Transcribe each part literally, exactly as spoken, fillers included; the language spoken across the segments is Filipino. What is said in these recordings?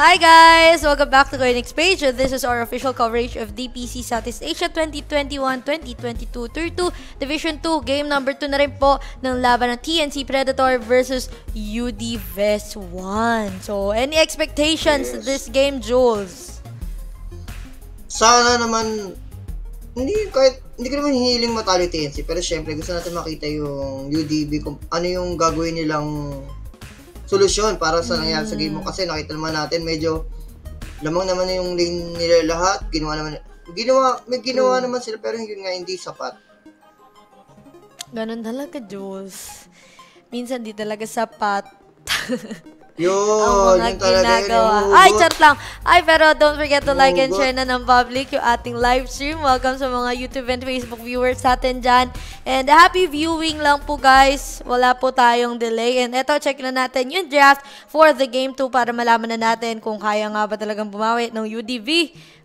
Hi guys! Welcome back to Coinix Page. This is our official coverage of D P C Southeast Asia twenty twenty-one twenty twenty-two Tier two Division two game number two na rin po ng laban ng T N C Predator versus U D Vessuwan. So, any expectations yes. this game, Jules? Sana naman, hindi kahit, hindi ko naman hiling matalo T N C, pero syempre gusto natin makita yung U D B, kung ano yung gagawin nilang solusyon para sa nangyari sa game mo, kasi nakita naman natin medyo lamang naman yung lane nila lahat, ginawa naman ginawa, may ginawa naman sila pero yun nga hindi sapat. Ganun talaga, Jules. Minsan di talaga sapat. Yun, yun talaga yun. Ay, chat lang. Ay, pero don't forget to like and share na ng public yung ating live stream. Welcome sa mga YouTube and Facebook viewers natin dyan. And happy viewing lang po, guys. Wala po tayong delay. And eto, check na natin yung draft for the game two para malaman na natin kung kaya nga ba talagang bumawi ng U D V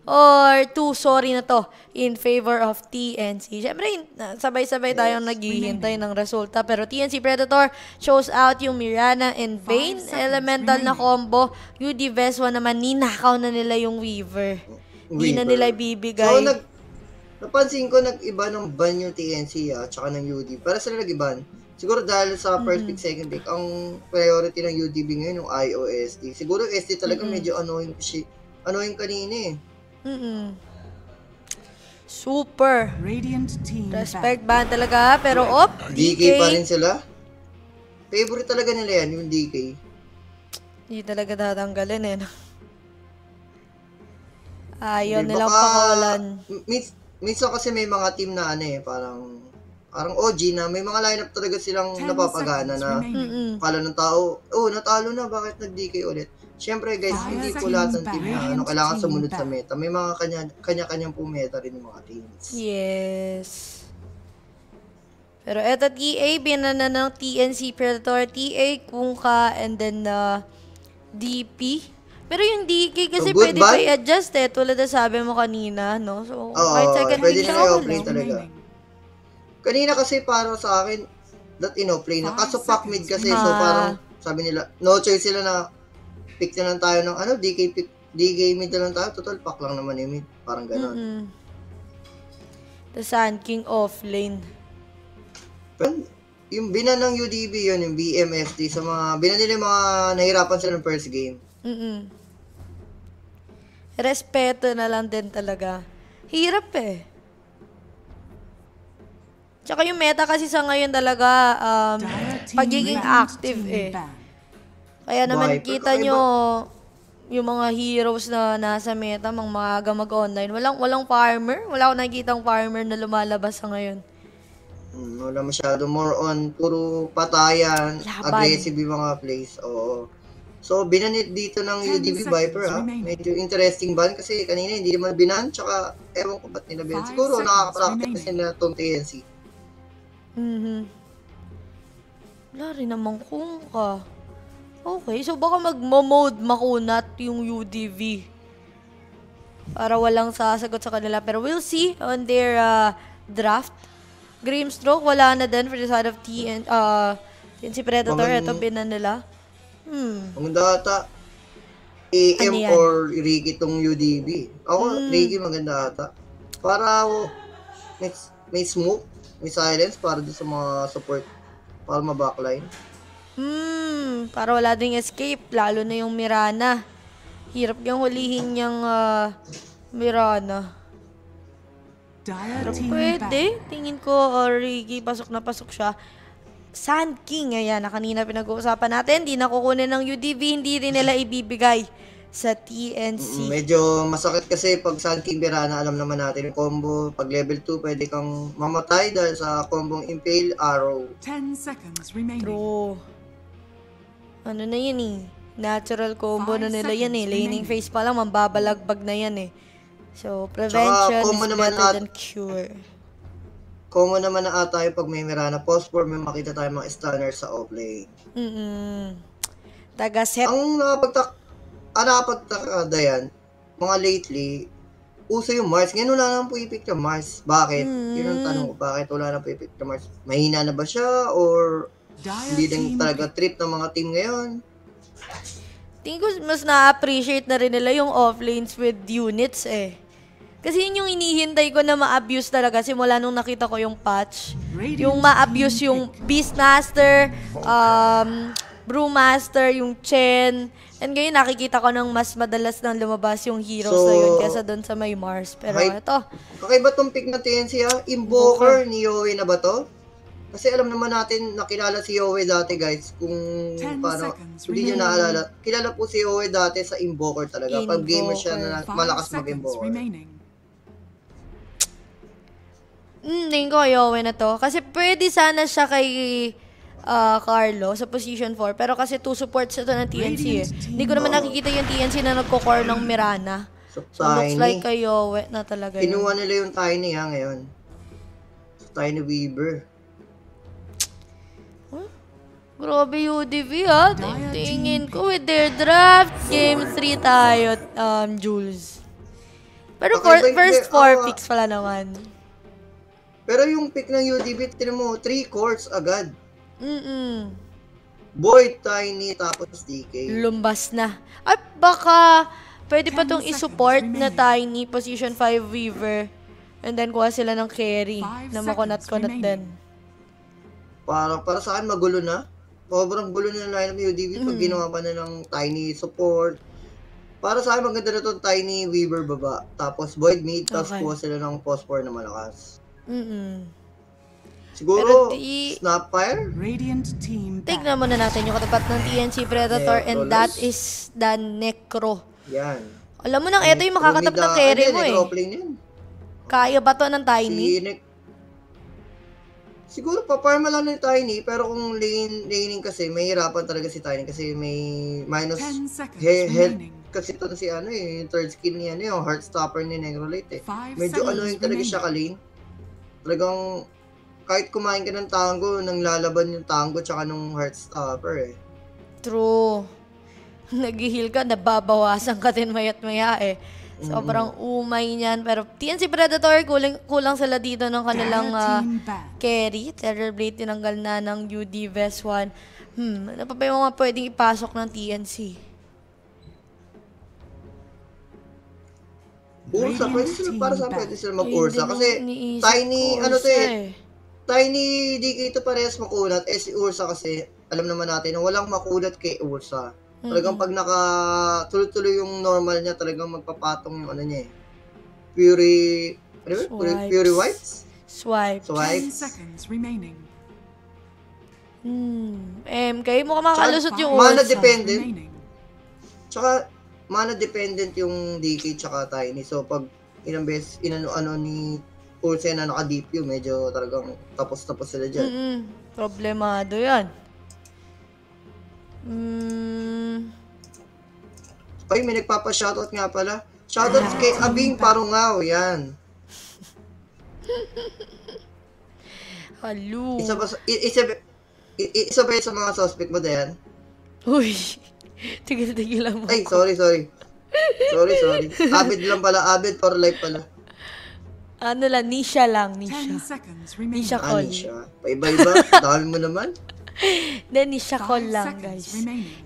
or two sorry na to in favor of T N C. Siyempre, sabay-sabay tayong naghihintay ng resulta. Pero T N C Predator shows out yung Mirana and Veil elemental na combo. U D Vessuwan naman, ninakaw na nila yung Weaver. Hindi na nila ibibigay. So, napansin ko nag-iba ng ban yung T N C at saka ng U D. Para sila nag-iban. Siguro dahil sa first pick, second pick, ang priority ng U D B ngayon yung I O S D. Siguro S D talaga medyo annoying annoying kanina eh. Mm-mm. Super. Respect ban talaga. Pero op, D K pa rin sila. Favorite talaga nila yan, yung D K. Hindi talaga tatanggalin eh. Ayaw nilang pakawalan. Minsan kasi may mga team na ano eh, parang parang O G na may mga lineup talaga silang napapagana na kala ng tao, oh natalo na, bakit nag-D K ulit? Siyempre guys, hindi po lahat ng team na ano, kailangan sumunod sa meta. May mga kanya-kanyang po meta rin yung mga teams. Yes. Pero eto T A, binana ng T N C Predator. T A, Kungka, and then uh, D P. Pero yung D K kasi so pwede pa i-adjust eh, tulad na sabi mo kanina, no? So, oh, kahit second pwede na i-offlane talaga. Kanina kasi para sa akin, that in-offlane na. Kaso pack mid kasi, ah. so parang sabi nila, no choice sila na pick na lang tayo ng ano, D K pick, D K mid na lang tayo, total pack lang naman yung mid, parang gano'n. Mm-hmm. The Sand King offlane. Pero, yung binan ng U D B yun, yung B M S D, sa mga, binan nila yung mga nahirapan sila ng first game. Mm-mm. Respeto na lang din talaga. Hirap eh. Tsaka yung meta kasi sa ngayon talaga um, pagiging active eh. Kaya naman kita nyo yung mga heroes na nasa meta, mga maaga mag-online. Walang, walang farmer. Wala akong nakikitang farmer na lumalabas sa ngayon. Mm, wala masyado. More on puro patayan, laban. Aggressive yung mga plays. Oo. So, binanit dito ng U D B Viper, ha? Medyo interesting ban kasi kanina hindi naman binan, tsaka ewan ko ba't nila binan. Siguro nakaka-practice nila itong T N C. Mm-hmm. Wala rin naman kung ka. Okay, so baka mag-mode makunat yung U D B. Para walang sasagot sa kanila. Pero we'll see on their uh, draft. Grimstroke, wala na din for the side of T N C uh, Predator. Ito binan nila. Hmm. Maganda ata A M or Ricky tong U D B. Ako, hmm. Ricky maganda ata. Para may, may smoke, may silence para doon sa mga support. Para ma-backline. Hmm. Para wala ding escape. Lalo na yung Mirana. Hirap yung hulihin niyang uh, Mirana. Pero pwede. Tingin ko uh, Ricky pasok na pasok siya. Sand King, ayan, na kanina pinag-uusapan natin, hindi nakukunin ng U D V, hindi rin nila ibibigay sa T N C. Medyo masakit kasi pag Sand King Mirana, alam naman natin yung combo. Pag level two, pwede kang mamatay dahil sa combong Impale Arrow. ten seconds remaining. True. Ano na yan eh? Natural combo na nila yan eh. Laning phase pa lang, mambabalagbag na yan eh. So, prevention is better than cure. Common naman na ata yung pag may Mirana post form, may makita tayo mga stunners sa offlane. Mm-mm. Taga-set. Ang nakapagtaka, ang nakapagtakada yan, mga lately, uso yung Mars. Ngayon wala na po ipick na Mars. Bakit? Mm-hmm. Yun ang tanong ko, bakit wala na po ipick na Mars? Mahina na ba siya? Or hindi lang talaga trip ng mga team ngayon? Tingin ko mas na-appreciate na rin nila yung offlanes with units eh. Kasi yun yung inihintay ko na ma-abuse talaga simula nung nakita ko yung patch. Yung ma-abuse yung Beastmaster, um, Brewmaster, yung Chen. And ngayon nakikita ko nang mas madalas nang lumabas yung heroes so, na yun kesa doon sa may Mars. Pero okay. Ito. Okay ba itong pick na T N C ha? Invoker okay. Ni Yowie na ba to? Kasi alam naman natin, nakilala si Yowie dati guys, kung paano, hindi nyo naalala. Kilala po si Yowie dati sa Invoker talaga, pag gamer siya na malakas mag-Invoker. Hmm, tingin ko Yowie na to. Kasi pwede sana siya kay uh, Carlo sa position four, pero kasi two supports ito ng T N C eh. Hindi ko naman nakikita yung T N C na nagko-core ng Mirana. So, so looks like kay Yowie na talaga yun. Kinuha nila yung Tiny ha ngayon. So, Tiny Weaver. Grabe U D V ha, tingin ko with their draft, game three tayo, um, Jules. Pero okay, first four uh, picks pala naman. Pero yung pick ng U D V, tinan mo, three cores agad. Mm-mm. Boy, Tiny, tapos D K. Lumbas na. At baka, pwede pa tong isupport na Tiny, position five Weaver. And then kuha sila ng carry, na makunat-kunat din. Parang para sa akin magulo na. Sobrang gulo na ng lineup ng U D V pag ginawa pa na ng Tiny support. Para sa akin, maganda na itong Tiny Weaver baba. Tapos Void mid, tapos okay. Kuha sila ng post four na malakas. Mm-mm. Siguro, di... Snapfire? Tignan muna natin yung katapat ng T N C Predator Necrolyte. And that is the Necro. Yan. Alam mo nang ito yung makakatap ng carry mo eh. Kaya ba ito ng Tiny? Si Siguro paparma lang ni Tiny, pero kung lane, laning kasi, may hirapan talaga si Tiny kasi may minus he health kasi ito na si ano eh, yung third skill niya, yung heartstopper ni Necrolyte eh. Medyo annoying talaga siya ka-lane. Talagang kahit kumain ka ng Tango, nang lalaban yung Tango tsaka nung heartstopper eh. True. Nag-heal ka, nababawasan ka din mayat maya eh. Sobrang umay niyan. Pero T N C Predator, kulang, kulang sila dito ng kanilang uh, carry. Terror Blade tinanggal na ng U D Vessuwan. Hmm, ano pa ba yung mga pwedeng ipasok ng T N C? Ursa, pwede sila para sa pwede sila mag-Ursa. Kasi Tiny, ano to eh. Tiny, di kayo ito parehas makulat. Eh si Ursa kasi, alam naman natin, walang makulat kay Ursa. Talagang pag naka tuloy-tuloy yung normal niya, talagang magpapatong yung ano niya eh. Fury, ano ba? Fury Wipes? Swipes. Swipes. Hmm, M K, mukhang makalusot yung mana dependent. Tsaka, mana dependent yung D K tsaka Tiny. So, pag ilang beses, inano-ano ni Ursa na naka-deep yung, medyo talagang tapos-tapos sila dyan. Mm-mm. Problemado yan. Mm. Ay, may nagpapa-shoutout nga pala. Shoutout ah, kay Abing Parungaw, yan. Hello. Isa ba, isa, isa ba sa mga suspect mo, Dayan? Uy, tigil-tigil lang mo. Ay, sorry, sorry. Sorry, sorry. Abid lang pala, Abid for life pala. Ano lang, Nisha lang, Nisha. Nisha call. Ah, Nisha. Paiba-iba, dahil mo naman. Then, isya ko lang, guys.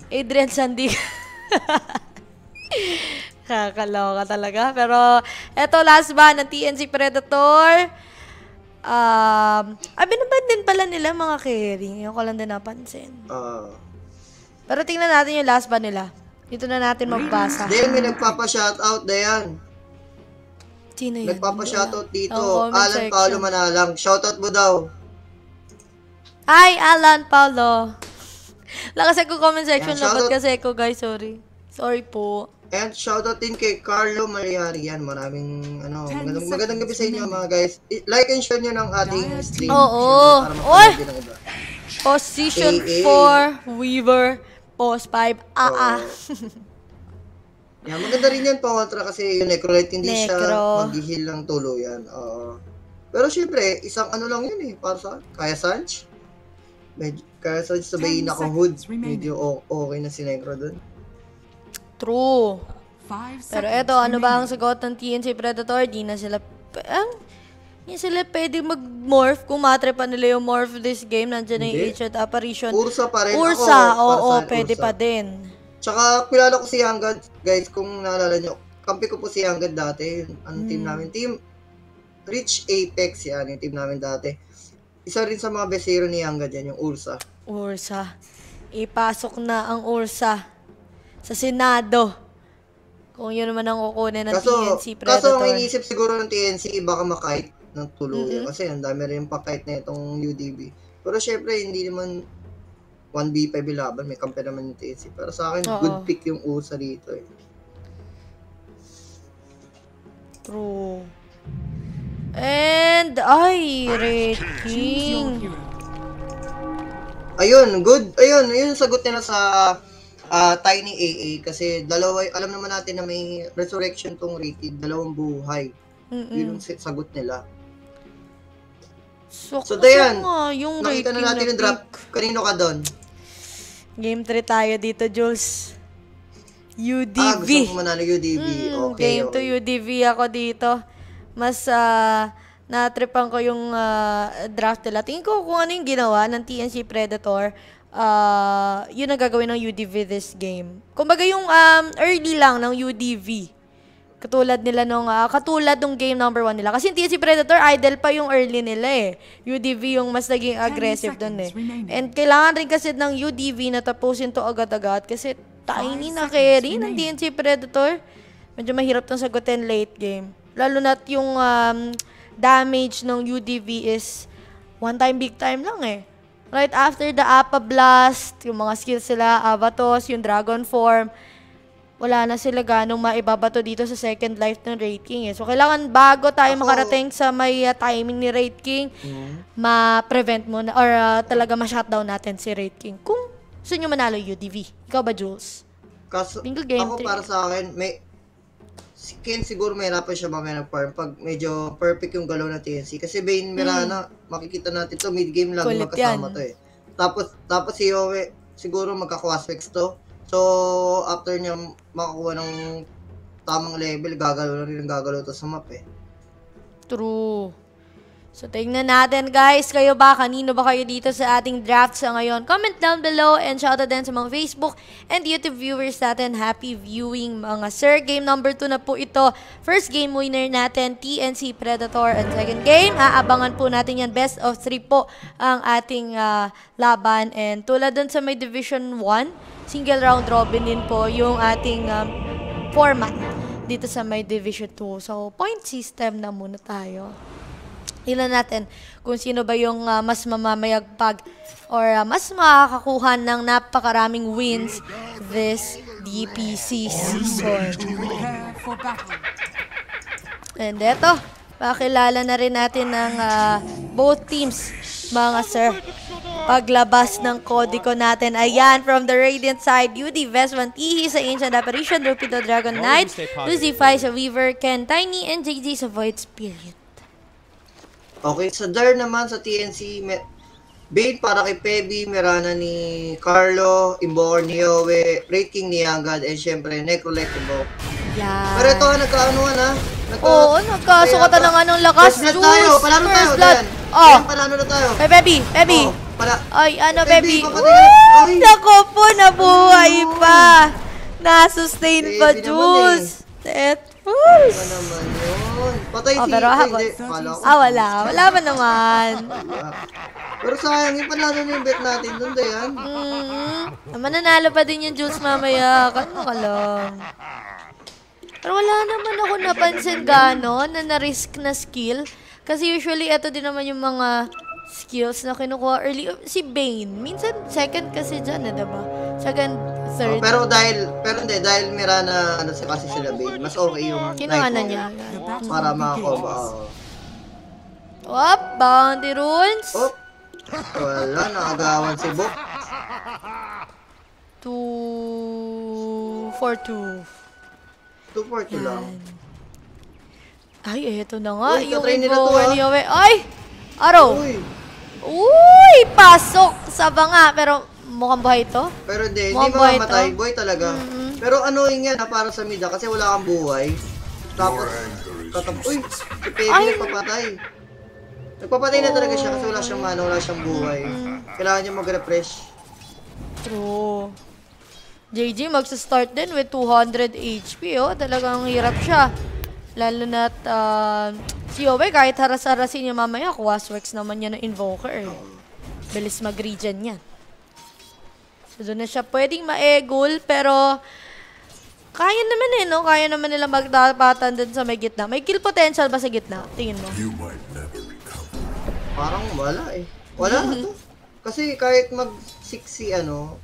Adrian Sandig. Kakaloka talaga. Pero, eto, last ban ng T N C Predator. Um, ah, binabad din pala nila mga carry. Yung ko lang din napansin. Uh, Pero tingnan natin yung last ban nila. Dito na natin magbasa. Then, may nagpapa-shoutout na yan. Sino yun? Nagpapa-shoutout dito. Oh, Alan Paolo Manalang. Shoutout mo daw. Hi, Alan Paolo. Lakas ako comment section na ba't kasi ako, guys. Sorry. Sorry po. And shoutout din kay Carlo Mariari. Yan, maraming, ano, magandang, magandang gabi sa inyo, mga guys. Like and share nyo ng ating stream. Oo. Oy! Position four, Weaver. Post five, A A. Yan, maganda rin yan pa kontra kasi yung Necrolyte, hindi siya mag-heal lang tuloy yan. Oo. Pero syempre, isang ano lang yun eh, para sa Kaya Sanch. Medyo, kaya sa sabayin ako hood, medyo okay na si Necro dun. True. Pero eto, ano ba ang sagot ng T N C Predator? Di na sila, ah, di sila pwede mag-morph. Kung matrepa nila yung morph this game, nandiyan na yung Ancient Apparition. Ursa pa rin ako. Ursa, oo, pwede pa din. Tsaka kilala ko si Hangad, guys, kung naalala nyo. Kampi ko po si Hangad dati. Ang hmm. team namin. Team Rich Apex yan, yung team namin dati. Isa rin sa mga besero ni Hangad yan, yung Ursa. Ursa. Ipasok na ang Ursa sa Senado. Kung yun naman ang kukunin ng kaso, T N C Predator. Kaso ang iniisip siguro ng T N C, baka makahit ng tulungan. Mm-hmm. Kasi ang dami rin yung pakahit na itong U D B. Pero syempre, hindi naman one v five laban, may kampi naman yung T N C. Pero sa akin, oo, good pick yung Ursa dito eh. True. And, ay, Raid King. Ayun, good. Ayun, ayun sagot nila sa uh, Tiny A A. Kasi dalawa, alam naman natin na may resurrection tong Raid King. Dalawang buhay. Mm -mm. Yun ang sagot nila. So, so dayan, nga, yung nakita na natin na yung draft. Kanino ka doon? Game three tayo dito, Jules. U D V. Ah, gusto ko manalo U D V. Mm, okay, game two okay. U D V ako dito. Mas uh, natripan ko yung uh, draft nila. Tingin ko kung ano yung ginawa ng T N C Predator. Uh, yun ang gagawin ng U D V this game. Kumbaga yung um, early lang ng U D V. Katulad nila nung, uh, katulad nung game number one nila. Kasi yung T N C Predator, idle pa yung early nila eh. U D V yung mas naging aggressive dun eh. And kailangan rin kasi ng U D V na tapusin to agad-agad. Kasi tiny na carry ng T N C Predator. Medyo mahirap tong sagutin late game. Lalo na't yung um, damage ng U D V is one time, big time lang eh. Right after the Appa Blast, yung mga skills sila, Avatos, yung Dragon Form, wala na sila ganong maibabato dito sa second life ng Raid King eh. So, kailangan bago tayo ako, makarating sa may uh, timing ni Raid King, yeah, ma-prevent mo na, or uh, talaga ma-shutdown natin si Raid King. Kung gusto nyo manalo U D V. Ikaw ba, Jules? Kaso, ako para sa akin, may, si Ken siguro may harapan siya mamaya nag-farm pag medyo perfect yung galaw na T N C. Kasi Bane, Mirana, mm. makikita natin to mid-game lang kulit magkasama yan to eh. Tapos, tapos si Yowie, siguro magka-quaspex to. So, after niya makakuha ng tamang level, gagalaw na rin gagalaw to sa map eh. True. So, tignan natin guys, kayo ba? Kanino ba kayo dito sa ating draft sa ngayon? Comment down below and shoutout din sa mga Facebook and YouTube viewers natin. Happy viewing mga sir. Game number two na po ito. First game winner natin, T N C Predator. And second game, aabangan po natin yan. Best of three po ang ating uh, laban. And tulad dun sa may Division one, single round robin din po yung ating um, format dito sa may Division two. So, point system na muna tayo. Ilan natin kung sino ba yung uh, mas mamamayagpag or uh, mas makakakuha ng napakaraming wins this D P C season. And eto, pakilala na rin natin ng uh, both teams, mga sir. Paglabas ng kodiko natin, ayan, from the Radiant side, U D Vessuwan, Tihi sa Ancient Apparition, Rupido Dragon Knight, Lucify sa Weaver, Ken Tiny, and J J sa Void Spirit. Okay, sa Dar naman sa T N C, Bane para kay Pebi, Mirana ni Carlo, Invoker ni Yowie, Raid King ni Hangad, and syempre Necrolyte Invoker. Yeah. Pero ito ha, nagkaanuan ha? Nagka Oo, nagkasukatan na nga ng lakas, Jules. First blood tayo, palano tayo, Dan. Oh. Ayan, palano na tayo. Hey, Pebi, Pebi. Oh. Para. Ay, ano, baby? Woo! Naku po, nabuhay pa. Nasustain pa, Jules. That was. Ano naman yun? Patay si Ito. Ah, wala. Wala pa naman. Pero sayang, ipanalo na yung bet natin doon, Dayan. Mananalo pa din yung Jules mamaya. Ano ka lang. Pero wala naman ako napansin gano'n na na-risk na skill. Kasi usually, ito din naman yung mga skills na kinukuha early. Si Bane, minsan second kasi dyan na, diba? Second, third. Oh, pero dahil, pero hindi, dahil Mirana, ano si kasi sila Bane, mas okay yung kinuhanan niya. Para makakoba. Op, bounty rules. Op. Wala, nakagawan si Bok. two four two. two four two lang. Ay, eto na nga. Uy, yung Invoker niya. Ay! Araw! Uy! Uy! Pasok! Saba nga. Pero mukhang buhay ito. Pero hindi. Hindi mamamatay. Buhay talaga. Mm -hmm. Pero ano yun nga na para sa mida kasi wala kang buhay. Tapos, katapos. Uy! Si Pebi nagpapatay. Nagpapatay oh. na talaga siya kasi wala siyang mana, wala siyang buhay. Mm -hmm. Kailangan niya mag-refresh. True. J G magsa-start din with two hundred H P. Oh, talagang hirap siya. Lalo na't uh, si Owe, kahit haras-harasin niya mamaya, kuwaswex naman niya ng Invoker. Eh. Bilis mag-regen niya. So, doon na siya pwedeng ma-egul, pero kaya naman eh, no? Kaya naman nila magdapatan doon sa may gitna. May kill potential ba sa gitna? Tingin mo. Parang wala eh. Wala na to. Kasi kahit mag-six si ano,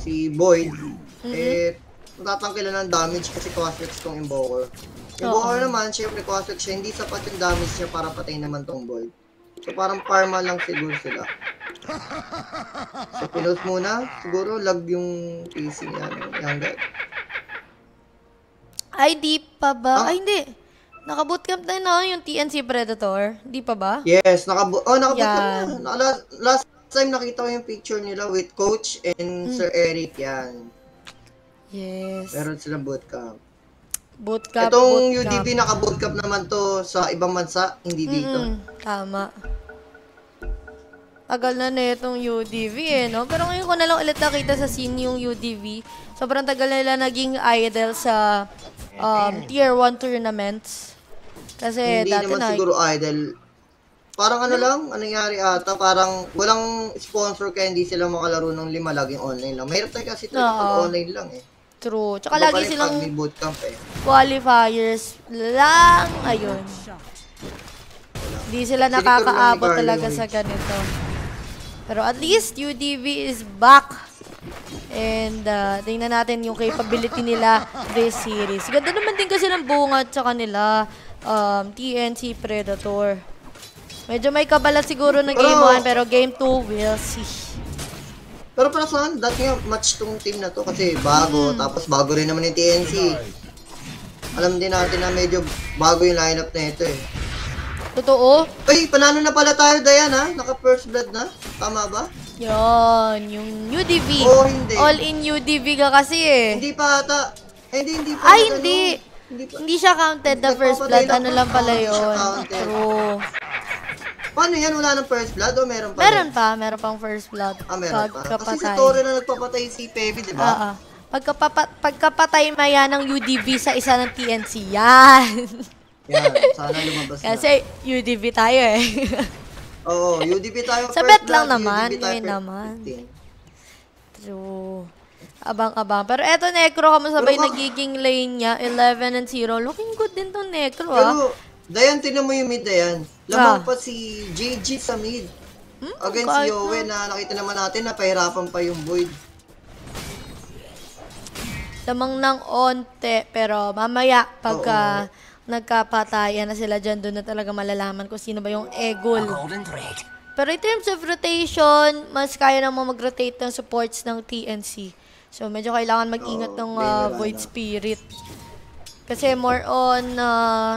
si Boyd, mm-hmm. eh, natatangkilan ng damage kasi kuwaswex tong Invoker. Invoker oh. naman, syempre kuwaswex siya, hindi sapat yung damage niya para patayin naman tong Boyd. So parang parma lang siguro sila. So pinos muna, siguro lag yung P C niya, yung deck. Ay, di pa ba? Ah? Ay, hindi. Naka-bootcamp na yun, no? Yung T N C Predator. Di pa ba? Yes, naka-bootcamp oh, naka yeah. na. Last, last time nakita ko yung picture nila with Coach and mm. Sir Eric yan. Yes. Meron silang bootcamp. Bootcamp, itong bootcamp. U D V naka-bootcamp naman to sa ibang bansa, hindi dito. Mm, tama. Tagal na na itong U D V eh, no? Pero ngayon ko na lang ulit nakita sa scene yung U D V. Sobrang tagal nila naging idol sa um, tier one tournaments. Kasi hindi dati naman na siguro idol. Parang ano lang, anong nangyari ata, parang walang sponsor kaya hindi sila makalaro ng lima, laging online lang. Mahirap tayo kasi ito pag online lang eh. True. Tsaka lagi silang bootcamp, eh. Qualifiers lang. Ayun. Hindi sila nakakaabot talaga sa ganito. Pero at least U D V is back. And uh, tingnan natin yung capability nila this series. Ganda naman din kasi ng bunga sa kanila. Um, T N C Predator. Medyo may kabalat siguro ng game one pero game two we'll see. Pero para saan, dati nga match tong team na to kasi bago, mm. tapos bago rin naman yung T N C. Alam din natin na medyo bago yung lineup na ito eh. Totoo? Uy, panalo na pala tayo, Dayan ha? Naka first blood na? Tama ba? Yon, yung U D V. Oh, hindi. All in U D V ka kasi eh. Hindi pa ata. Eh, hindi, hindi pa. Ay, hindi. Hindi, pa. Hindi siya counted na first blood. Ano lang pala yun. True. Paano yan? Wala ng first blood o meron pa? Meron pa. Meron pang first blood. Ah, meron pa. Kasi si Toro na nagpapatay si Pepe, di ba? Oo. Pagkapatay maya ng U D V sa isa ng T N C. Yan. Yan. Sana lumabas na. Kasi U D V tayo eh. Oo. U D V tayo first blood. Sa bet lang naman. Yun naman. True. Abang-abang. Pero eto, Necro, kamusta ba yung nagiging lane niya? eleven and zero. Looking good din to, Necro ah. Dayan, tinan mo yung mid, Dayan. Lamang ah. pa si J G sa mid. Hmm? Against si Yowen na nakita naman natin, napahirapan pa yung Void. Lamang ng onte, pero mamaya pagka nagkapatayan na sila dyan, doon na talaga malalaman kung sino ba yung egol. Pero in terms of rotation, mas kaya naman mag-rotate ng supports ng T N C. So medyo kailangan mag-ingat ng uh, Void Spirit. Kasi more on Uh,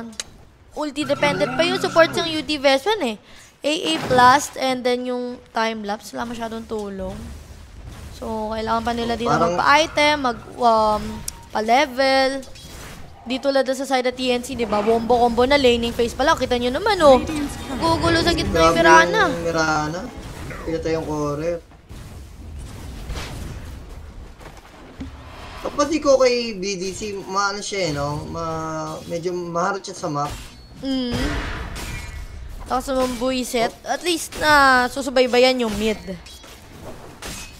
ulti-dependent pa yung support ng U D Vessuwan eh. A A Blast and then yung Time Lapse. Wala masyadong tulong. So, kailangan pa nila dito magpa-item, magpa-level. Um, dito tulad sa side ng T N C, di ba? Wombo-combo na, laning phase pala. Kita nyo naman oh. Gugulo sa gitna yung Mirana. Yung Mirana. Pinatay yung Correr. Kapag di ko kay B D C, maano siya eh, no? Ma medyo maharot siya sa map. Mm. Tapos naman buiset, at least na uh, susubaybayan yung mid.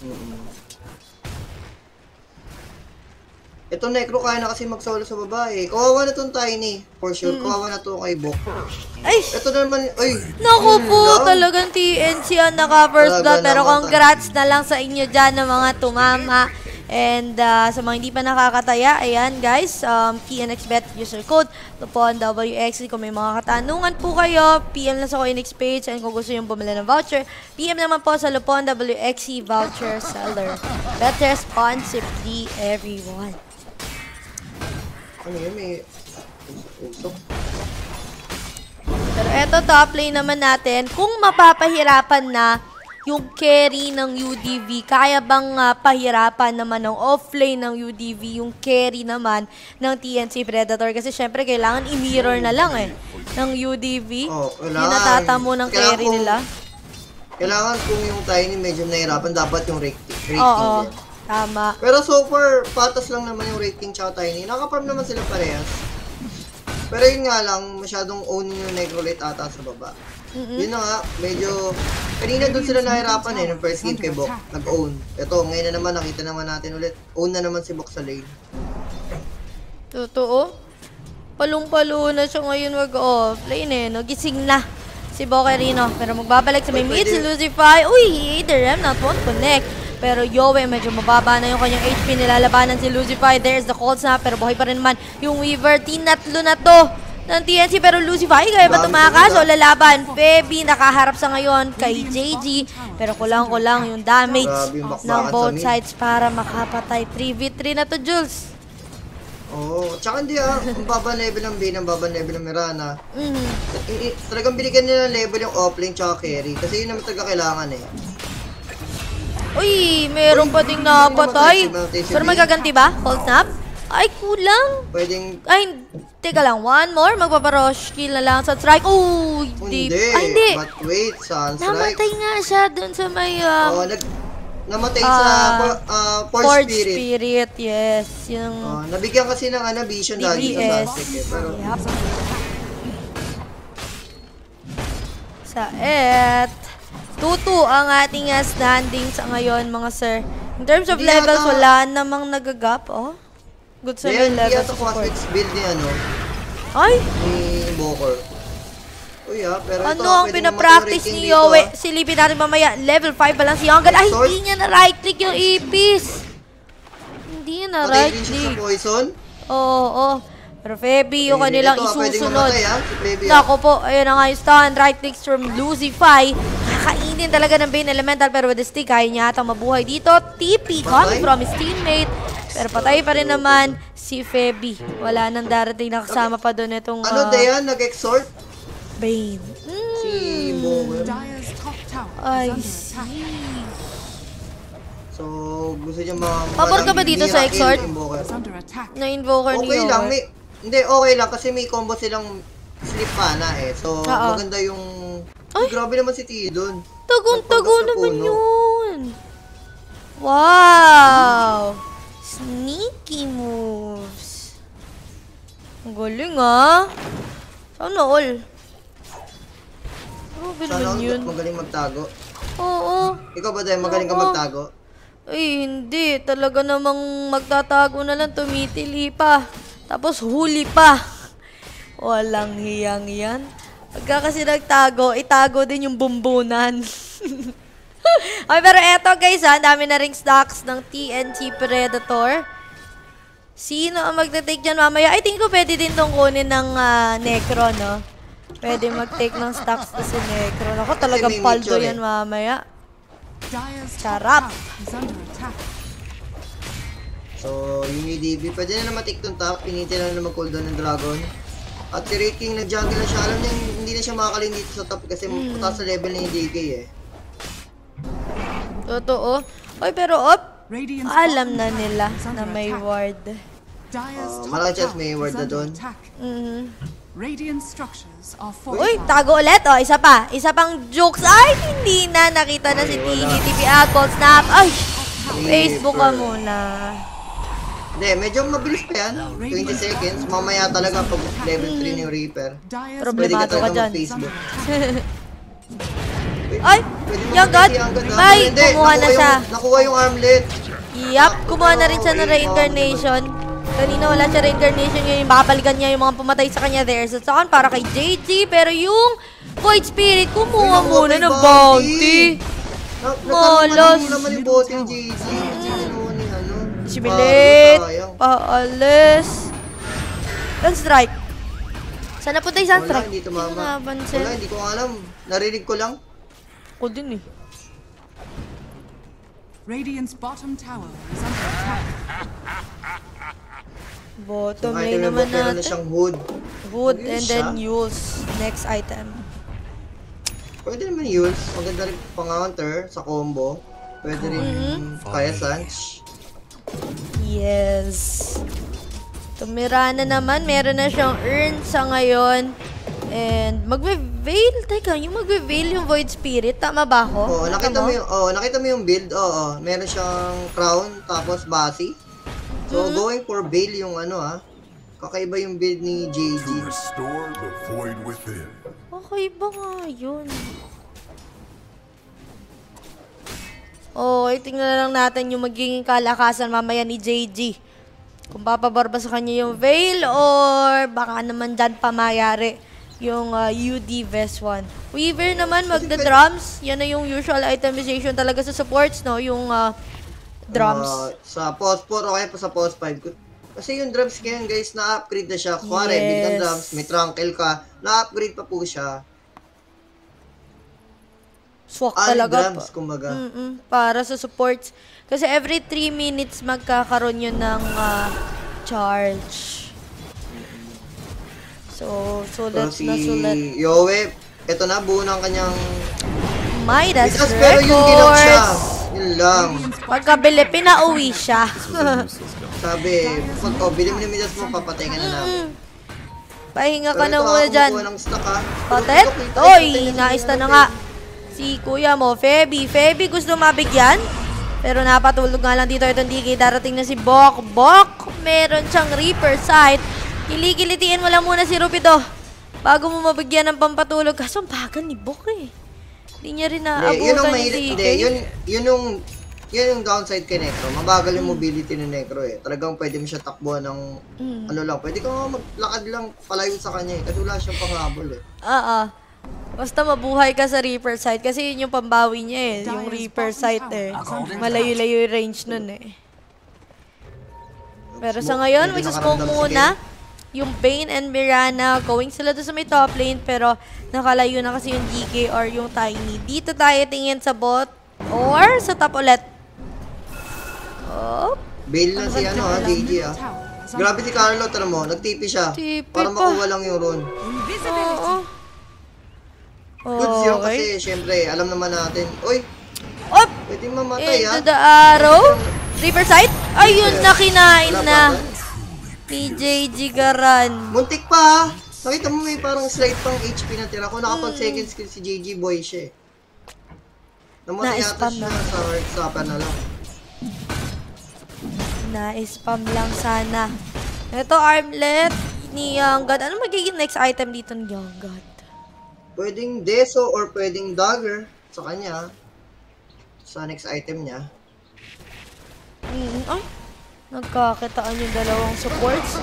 Mm-hmm. Ito Necro kaya na kasi mag-solo sa babae. Kawawa na itong Tiny, for sure. Mm. Kawawa na ito kay Bok. Ay! Ito naman, ay! Naku po, no? Talagang T N C ang naka-first blood. Pero congrats na lang sa inyo dyan ng mga tumama. And uh, sa mga hindi pa nakakataya, ayan guys, um, P N X Bet user code Tupon W X. Kung may mga katanungan po kayo, P M lang sa Coinex page. And kung gusto nyo bumili ng voucher, P M naman po sa Lupon W X Voucher Seller. Bet responsibly everyone. Ano yun, may pero eto top lane naman natin. Kung mapapahirapan na yung carry ng U D V, kaya bang uh, pahirapan naman ng offlane ng U D V yung carry naman ng T N C Predator? Kasi syempre kailangan i-mirror na lang eh ng U D V. Oh, natatamo ng carry kung, nila. Kailangan kung yung Tiny medyo nahirapan, dapat yung Raid King. Oo, Tama. Pero so far, patas lang naman yung Raid King tsaka Tiny. Nakaparm naman sila parehas. Pero yun nga lang, masyadong owning yung Necrolyte ata sa baba. Mm-hmm. Yun na nga, medyo... Kanina doon sila nahirapan eh, ng first game kay Bok. Nag-own. Ito, ngayon na naman, nakita naman natin ulit. Own na naman si Bok sa lane. Totoo? Palong-palo na siya ngayon mag-off lane eh, no? Gising na si Bokerino. Pero magbabalik sa may mid, si Lucify. Uy, Aether M not won't connect. Pero Yowie, medyo mababa na yung kanyang H P. Nilalabanan si Lucify. There's the cold snap. Pero buhay pa rin naman yung Weaver. Tinatlo na to ng T N C. Pero Lucify, kaya ba tumakas o lalaban? Baby, nakaharap sa ngayon kay J G. Pero kulang-kulang yung damage ng both sides para makapatay. three v three na to, Jules. Oo, oh, tsaka hindi ah, ang baba level ng Bane, ang baba level ng Mirana. Mm-hmm. Talagang binigyan nila level yung offlane tsaka carry, kasi yun naman talaga kailangan eh. Uy, meron pa ding napatay. Pero magaganti ba? Cold snap? Ay, kulang. Pwedeng... Ay, teka lang, one more, magpaparush kill na lang sa strike. Uy, hindi. Ay, hindi. But wait, sunstrike. Namatay nga siya dun sa may... Um... Oh, nag... Namatay uh, sa uh, Force Spirit. Spirit, yes. Yung... Uh, nabigyan kasi ng ano, vision dahil sa last pick eh, pero... Yep. Sa et... two two ang ating uh, standing sa ngayon, mga sir. In terms of hindi levels, yata, wala namang nagagap, oh. Good sa yung levels support. Hindi yata build ni ano. Ay! Ni Invoker. Uy ha, pero ito, ano ang pinapractice ni Yowie? Silipin natin mamaya. Level five pa lang si Yongan. Ay, hindi niya na-right-click yung ipis. Hindi niya na-right-click. Oo, oo. Pero Feby, yung kanilang isusunod. Nako po, ayun na nga yung stun. Right-clicks from Lucify. Kakainin talaga ng Bane Elemental. Pero with the stick, kaya niya atang mabuhay dito. T P coming from his teammate. Pero patay pa rin naman si Feby. Wala nang darating na kasama pa doon itong... Ano, Dayan? Nag-exhort? Bane. Mm. Si Bowen. Ay, si. So, gusto niya ma... Pabor ka ba dito sa exhort? Na Invoker niyo? Okay lang. May, hindi, okay lang. Kasi may combo silang slip pana eh. So, uh-oh, maganda yung... Ay, grabe naman si T doon. Tagon-tago naman yun. Wow. Sneaky moves. Ang galing ah. Sana all. Oh, sana all magaling magtago. Oo. Ikaw ba dahil magaling oo ka magtago? Ay, hindi. Talaga namang magtatago na lang. Tumitili pa. Tapos huli pa. Walang hiyang yan. Pagka kasi nagtago, itago din yung bumbunan. Ay, pero eto guys ha. Dami na ring stocks ng T N T Predator. Sino ang magta-take dyan mamaya? I think ko pwede din tong kunin ng uh, Necro, no? Pwede mag-take ng stocks na si Necro. Ako talagang paldo yan mamaya. Charap! So, yung U D V, pwede na naman take tong top. Pinitin na naman mag-cooldown ng Dragon. At si Raid King, nag-jungle na siya. Alam niya, hindi na siya makakalin dito sa top kasi hmm. mataas sa level ng D K eh. Totoo. Ay, pero up! Alam na nila na may ward. Uh, Malang chance may ward na doon. Mm-hmm. Uy, tago ulit. O, isa pa. Isa pang jokes. Ay, hindi na. Nakita na si T G T V. Ah, cold snap. Ay, Facebook ka muna. Hindi, medyo mabilis pa yan. twenty seconds. Mamaya talaga pag level three ni Reaper. Problemato ka dyan. Ay, yung God! Ay, kumuha na siya. Nakuha yung Armlet. Yup, kumuha na rin siya ng Reincarnation. Kanina wala siya Reincarnation yun. Babalikan niya yung mga pumatay sa kanya. There's a second para kay J T. Pero yung Void Spirit, kumuha muna ng bounty. Molos. Similit. Paalis. Sunstrike. Sana po tayo sunstrike. Wala, hindi ko alam. Narinig ko lang. Ako din eh. Radiant's bottom tower is under attack. Bottom so, lane naman natin. Na siyang hood. Hood and siya? Then Eul's. Next item. Pwede naman Eul's. Maganda rin pang-counter sa combo. Pwede rin mm-hmm. kaya Sanch. Yes. Tumirana naman. Meron na siyang urn sa ngayon. And magve-veil, teka, yung magve-veil yung Void Spirit, tama ba ako? Oo, nakita mo? mo yung, oh, nakita mo yung build, oo, oh, oh. Meron siyang crown, tapos basi. So, mm-hmm. going for veil yung ano ah, kakaiba yung build ni J G. Kakaiba nga yun. Oo, oh, tingnan na lang natin yung magiging kalakasan mamaya ni J G. Kung papabor ba sa kanya yung veil or baka naman dyan pamayari yung uh, U D Vessuwan. Weaver naman magda-drums. Yan na yung usual itemization talaga sa supports, no? Yung uh, drums. Uh, sa post four o kaya pa sa post five. Kasi yung drums ngayon, guys, na-upgrade na siya. Kuwari, yes. Biglang drums, may trunkle ka. Na-upgrade pa po siya. Swak ah, talaga. Drums, kumbaga. Mm -mm, para sa supports. Kasi every three minutes magkakaroon yun ng uh, charge. So, sulat so na sulat. Si Yowe, eto na, buo ng kanyang... Midas Records! Pero yung ginaw siya. Yun lang. Pagkabili, pinauwi siya. Sabi, pagkabili mo na Midas mo, papatay ka na namin. Mm. Pahinga ka pero na muna dyan. Patet? Oy, naista na nga. Si kuya mo, Feby. Feby, gusto mabigyan? Pero napatulog nga lang dito itong D K. Darating na si Bok. Bok, meron siyang Reaper Sight. Kilikilitiin mo lang muna si Rupido bago mo mabigyan ng pampatulog. Kaso ang bagal ni Bok eh. Hindi niya rin naabutan yung D K. Yun, yun, yung, yun yung downside kay Necro. Mabagal yung mobility ng Necro eh. Talagang pwede mo siya takbuhan ng mm. ano lang. Pwede ka maglakad lang palayo sa kanya eh. Kasi wala siyang panghabol eh. Oo. Uh -uh. Basta mabuhay ka sa Reaper Sight. Kasi yun yung pambawi niya eh. Yung Reaper Sight eh. Malayo-layo yung range nun eh. Pero sa ngayon, mag-smoke muna. Yung Bane and Mirana, going sila doon sa may top lane, pero nakalayo na kasi yung D K or yung Tiny. Dito tayo tingin sa bot or sa top ulit. Oh. Bale na si ano ha, D K ha. Grabe si Carlo, tara mo, nagtipi siya. Tipi para makuha lang yung rune. Oo. Good zero kasi, syempre, alam naman natin. Uy! Op! Pwede mamatay ha. Into the arrow. Reaper Sight. Ayun na, kinain na. P J Jigaran. Muntik pa! Nakita mo may parang slight pang H P na tira. Kung nakapag-second skill si J G Boy siya eh. Na-spam lang. Sa hardsapan na lang. Na-spam lang sana. Ito, armlet ni Young God. Ano magiging next item dito ng Young God? Pwedeng Deso or pwedeng Dagger sa kanya. Sa next item niya. Mm, oh! Nagkakitaan yung dalawang supports.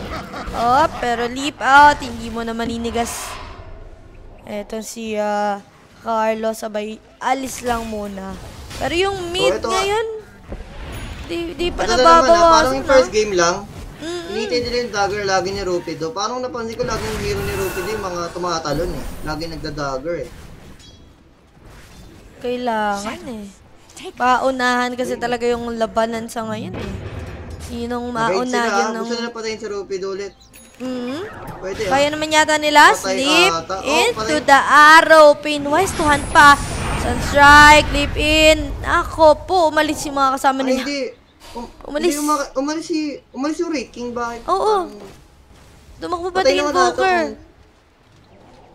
Oh, pero leap out. Hindi mo na maninigas. Eto si uh, Carlo sabay alis lang muna. Pero yung mid so, ngayon, di, di pa nababawasan na. Parang yung first game lang, mm-hmm. hinihintay nila yung dagger lagi ni Rupido. Parang napansin ko lagi yung hero ni Rupido yung mga tumatalon eh. Lagi nagda-dagger eh. Kailangan eh. Paunahan kasi talaga yung labanan sa ngayon eh. Sinong maunagin ng... Gusto na patayin si Rupido ulit. Mm-hmm. Pwede ah. Kaya naman yata nila. Patay, sleep uh, oh, into patay. The arrow. Pinwise to hand pa. Sunstrike. Leap in. Ako po. Umalis yung mga kasama nila. Ay, hindi. Um, umalis. Hindi uma umalis si... Umalis yung Raid King. Bakit? Oo. Oh, um, oh. Tumakbo ba din Invoker?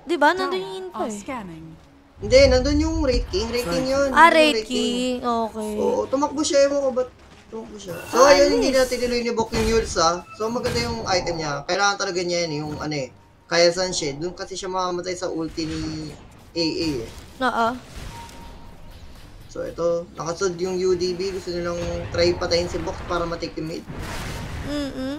Diba? Nandun yung info eh. Hindi. Nandun yung Raid King. Raid King yun. Ah, Raid King. Okay. Oo. Tumakbo siya. Ewan ko ba't... So, ah, ayun, hindi natin tinuloy ni Bok yung Eul's ha. So, maganda yung item niya. Kailangan talaga niya yan, yung ano eh. Kaya saan siya. Doon kasi siya makamatay sa ulti ni A A eh. Oo. So, ito. Nakasod yung U D B. Gusto nilang try patayin si Bok para matake mid. Mm-mm.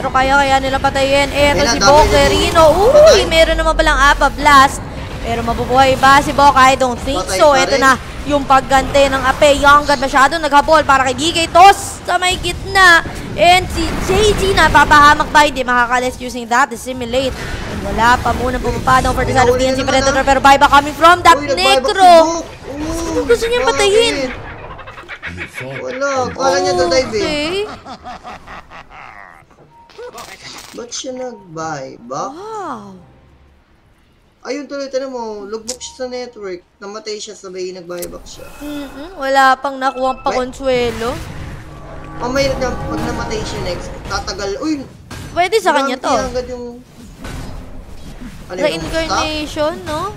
Pero kaya-kaya nila patayin. Eh, ito si Bok, Rino. Uy, meron naman palang Appa Blast. Pero mabubuhay ba si Bok? I don't think so. Ito na. Yung paggante ng Ape, Young God masyado naghabol para kay D K. Toss sa may gitna. And si J G na papahamak ba? Hindi makakalis using that. Assimilate. And wala pa muna pumupad over the side of T N C Predator. Pero buyback coming from that Necro. Gusto niya patayin. Wala. Kala niya na-dive eh. Ba't siya nag-buyback? Wow. Ayun tuloy, tanong mo, logbok siya sa network, namatay siya, sabay nag-buyback siya. Mm-hmm. Wala pang nakuha pa konsuelo. Mamaya na, pag namatay siya next, tatagal, uy! Pwede sa kanya to. Yung... Reincarnation, no?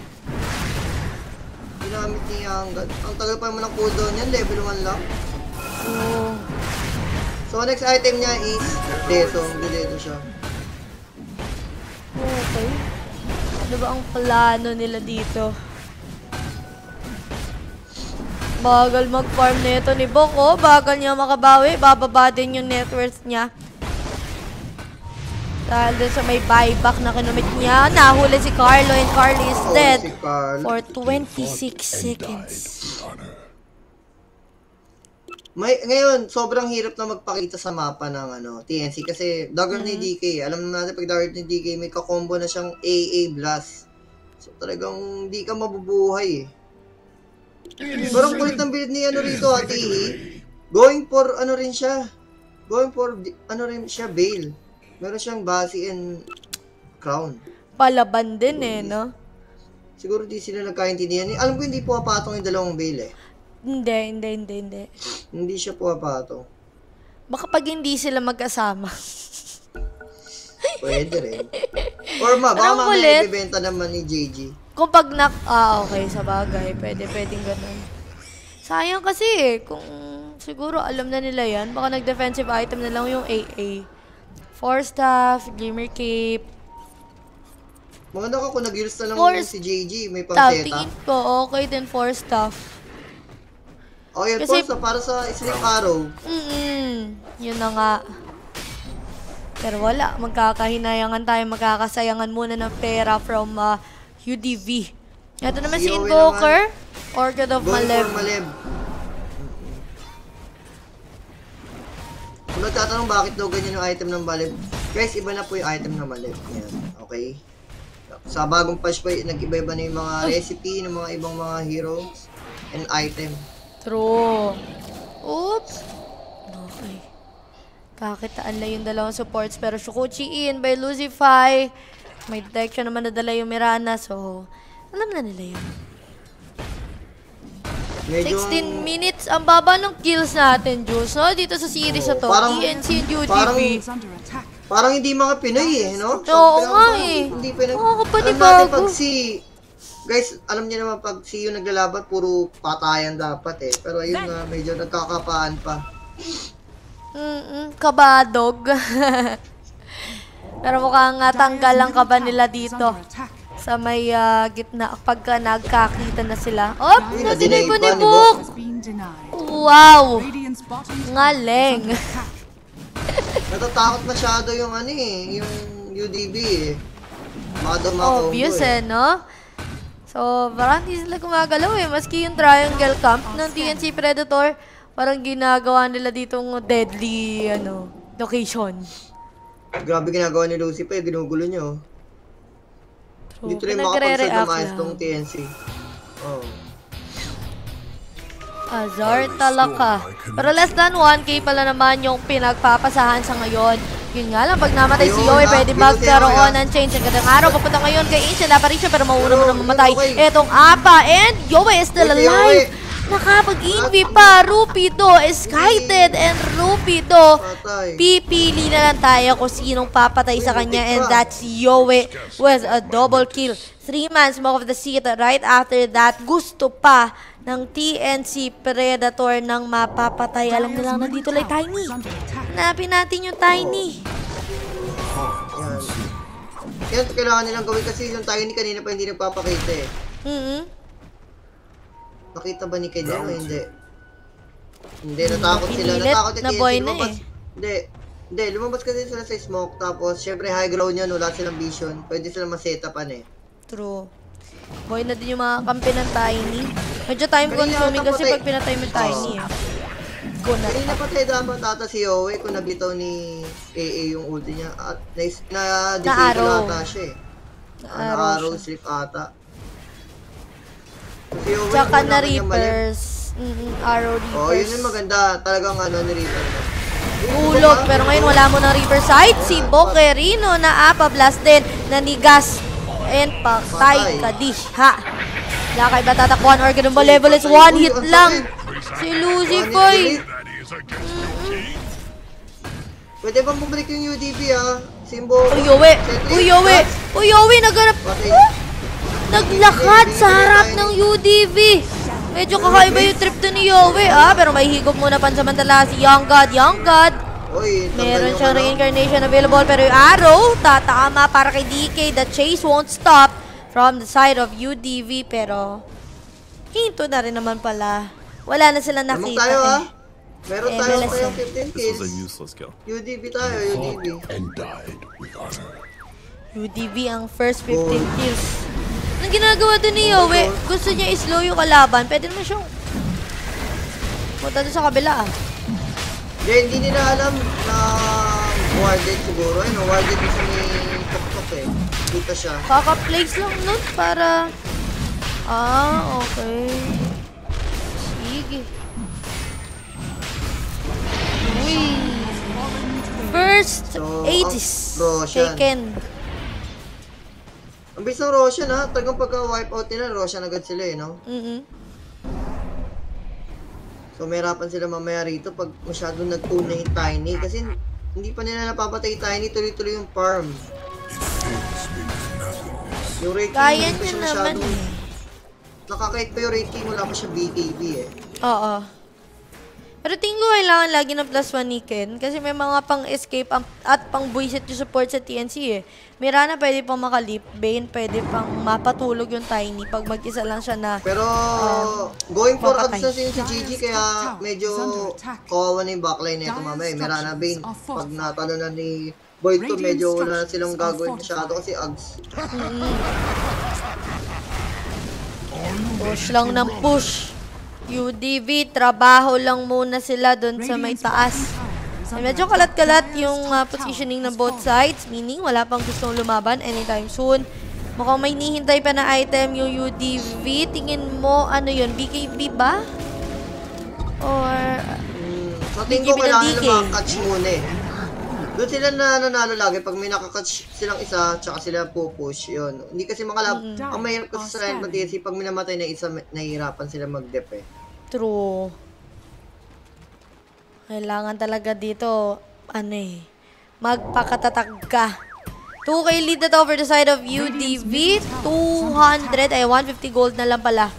Ginamit niya ang... Ang tagal pa naman ang cooldown yan, level one lang. Oo. So, next item niya is... Deto. Deto siya. Okay. Ano ba ang plano nila dito? Bagal mag-farm nito ni Boko. Bagal niya makabawi. Bababa din yung net worth niya. Dahil din sa may buyback na kinumit niya. Nahuli si Carlo and Carlo is dead for twenty-six seconds. May, ngayon, sobrang hirap na magpakita sa mapa ng ano, T N C. Kasi dagger mm -hmm. ni D K. Alam naman natin pag dagger ni D K may kakombo na siyang A A Blast. So talagang di ka mabubuhay eh. Parang kulit ng build ni ano rito ha, T H. Going for ano rin siya. Going for ano rin siya, Veil. Meron siyang base and crown. Palaban din so, eh, no? Siguro di sila nagkaintindihan. Alam ko hindi po papatong yung dalawang Veil eh. Hindi, hindi, hindi, hindi. Hindi siya po papatong. Baka pag hindi sila magkasama. Pwede rin. Or ma, baka mamaya ibibenta naman ni J G. Kung pag nak... Ah, okay, sabagay. Pwede, pwedeng ganun. Sayang kasi eh. Kung siguro alam na nila yan, baka nag-defensive item na lang yung A A. Force Staff, Glimmer Cape. Maganda ka kung nag-heals na lang Force... si J G. May pang-seta. Tingin ko, okay din Force Staff. Oh, yan kasi... Force Staff para sa Sleep Arrow. Mm-mm. Yun na nga. Pero wala. Magkakahinayangan tayo. Magkakasayangan muna ng pera from uh, U D V. Ito naman si Invoker. Orchid of Maleb. Kung nagtatanong bakit daw ganyan yung item ng Malib, guys, iba na po yung item ng Malib. Yan, okay? Sa bagong patch pa, nag-iba-iba na yung mga recipe ng mga ibang mga heroes and item. True. Oops! Okay. Kakitaan lang yung dalawang supports, pero Shukuchi in by Lucify. May detection naman nadala yung Mirana, so alam na nila yun. Medyo... sixteen minutes ang baba ng kills natin, Jules, no? Dito sa series oh, na to, T N C and U D V. Parang, parang hindi mga Pinoy eh, no? So, oo nga eh. Hindi Pinoy. Oo, kapanibago. Alam natin pag si... Guys, alam niyo naman pag si yung naglalabat, puro patayan dapat eh. Pero ayun nga, medyo nagkakapaan pa. Mm-mm, kabadog. Pero mukhang tanggal lang kaba nila dito. Sa may uh, gitna, pagka nagkakita na sila. Oh, nasinay ko ni Book! Wow! Ngaling! Natatakot masyado yung ano eh, yung U D B eh. Madama obvious eh, eh, no? So, parang hindi sila gumagalaw eh. Maski yung triangle camp ng T N C Predator, parang ginagawa nila ditong deadly, ano, location. Grabe ginagawa ni Lucy pa eh, ginugulo niyo. Dito rin makapag-side na maayos itong T N C. Oh. Azar talaka. Pero less than one K pala naman yung pinagpapasahan sa ngayon. Yun nga lang, pag namatay si Yoy, pwede magkaroon ng change. Ang gandang araw, papunta ngayon kay Ancient Apparition, pero mauna mo na mamatay. Etong Apa, and Yoy is still alive. Nakapag-invy pa, Rupido is kited, and Rupido, pipili na lang tayo kung sinong papatay sa kanya, and that's Yowie with a double kill. Three man, Smoke of Deceit, right after that, gusto pa ng T N C Predator ng mapapatay. Alam na lang na dito lang Tiny. Hanapin natin yung Tiny. Yan, kailangan nilang gawin kasi yung Tiny kanina pa hindi nagpapakita eh. Mm-hmm. Nakita ba ni Kedya o hindi? Hindi, natakot sila. Natakot na T N C. Lumabas. Hindi. Hindi, lumabas kasi sila sa smoke. Tapos, syempre, high ground yan. Wala silang vision. Pwede sila masetapan eh. True. Boy na din yung mga kampi ng Tiny. Medyo time consuming kasi pag pinatay mo Tiny eh. Kanina patay dapat ata si Yowie kung nabitaw ni A A yung ulti niya. At na-disable ata siya eh. Na-arrow, slip ata. Tsaka na Reapers. Arrow Reapers. Oh, yun yung maganda. Talagang ano ni Reapers. Ulog. Pero ngayon wala mo ng Reapers side. Si Bokerino na Apablast din. Nanigas. And patay ka di. Ha. Wala kayo matatakuan. Organ of level is one hit lang. Si Lucifer. Pwede bang bumalik yung U D B ha? Simbolo. Uyowi! Uyowi! Uyowi! Nagarap! Naglakad sa harap ng U D V! Medyo kakaiba yung trip to ni Yowie, ah. Pero may higop muna pansamantala si Young God. Young God! Oy, meron siyang reincarnation available. Pero yung arrow, tatama para kay D K. The chase won't stop from the side of U D V. Pero, hinto na rin naman pala. Wala na silang nakita. Meron tayo, eh. ah. Meron eh, tayo pa yung fifteen kills. U D V tayo, U D V. U D V ang first fifteen kills. Anong ginagawa doon ni Yowie? Gusto niya islow yung kalaban. Pwede naman siyang punta doon sa kabila, ah. Yeah, hindi nila alam na warded siguro. Ano, warded kasi ni Tok-Tok, eh. Dito siya. Kaka-place lang nun para... Ah, okay. Sige. Uy. First so, Aegis. Shaken. Ang bilis ng Roshan, ha? Tagang pagka-wipe out nila, Roshan agad sila, eh, no? Mm-hmm. So, may harapan sila mamaya rito pag masyadong nag-tune na yung Tiny. Kasi hindi pa nila napapatay Tiny, tuloy-tuloy yung farm. Yung Raid King, kaya hindi siya masyadong... Eh. Nakakait pa yung Raid King, wala pa siya B K B, eh. Oo. Pero tingin ko kailangan lagi ng plus one ni Ken. Kasi may mga pang-escape at pang-buisit yung support sa T N C, eh. Mirana pwede pang makalip. Bane pwede pang mapatulog yung Tiny pag mag-isa lang siya na... Pero... Uh, going for abs na si Gigi, kaya medyo kawawa na yung backline na ito mamaya. Mirana, Bane, pag natalo na ni Void two, medyo wala na silang gagawin masyado kasi abs. Push lang ng push. U D V, trabaho lang muna sila doon sa may taas. Medyo kalat-kalat yung uh, positioning ng both sides, meaning wala pang gustong lumaban anytime soon. Mukhang may hinihintay pa na item yung U D V. Tingin mo, ano yun, B K B ba? Or... Uh, so, tingin ko kailangan na makakatch muna, eh. Doon sila na nanalo lagi. Pag may nakakatch silang isa, tsaka sila pupush, yun. Hindi kasi makalap. Mm -hmm. Ang mahirap kasi sa Ryan Matisi, pag minamatay na isa, nahihirapan sila mag-dep, eh. True. Kailangan talaga dito, ano, eh, magpakatatag ka. two K lead that over the side of U D V. two hundred, ay, one fifty gold na lang pala.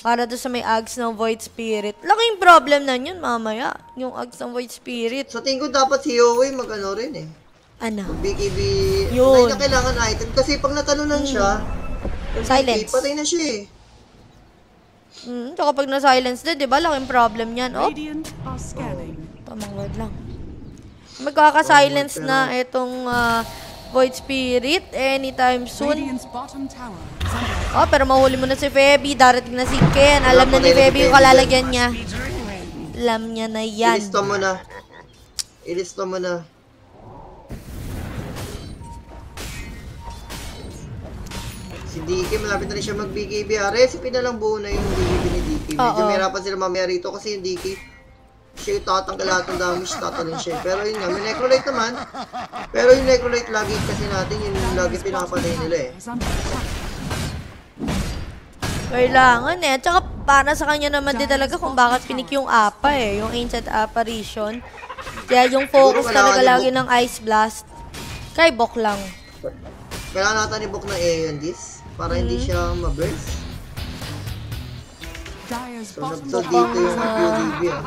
Para doon sa may Ags ng Void Spirit. Laking problem na yun mamaya, yung Ags ng Void Spirit. So, tingin ko dapat si Yowie mag-ano rin, eh. Ano? B K B. Yun. Ay, na kailangan item. Kasi pag natalunan mm. siya, silence. B K B, patay na siya, eh. Mm, so, kapag na-silence din, di ba? Laking problem yan. Oh, pamangod lang. Magkaka-silence na itong uh, Void Spirit anytime soon. Oh, pero mahuli mo na si Feby. Darating na si Ken. Alam na ni Feby yung kalalagyan niya. Alam niya na yan. Ilisto mo na. Ilisto mo na. Si D K, malapit na rin siya mag-B K B. Ah, recipe na lang buo na yung B K B ni D K. Medyo mahirapan sila mamaya rito kasi yung D K, siya yung tatanggal lahat ng damage, tatalon siya. Pero yun nga, may Necrolyte naman. Pero yung Necrolyte lagi kasi natin, yun lagi pinapatay nila, eh. Kailangan, eh. Tsaka para sa kanya naman din talaga kung bakit pinik yung A P A, eh. Yung Ancient Apparition. Kaya yung focus talaga lagi ng Ice Blast kay Bok lang. Kailangan natin i-book ng A O N Ds para mm. hindi siya ma-burst. So, nagto dito yung U D V, ah.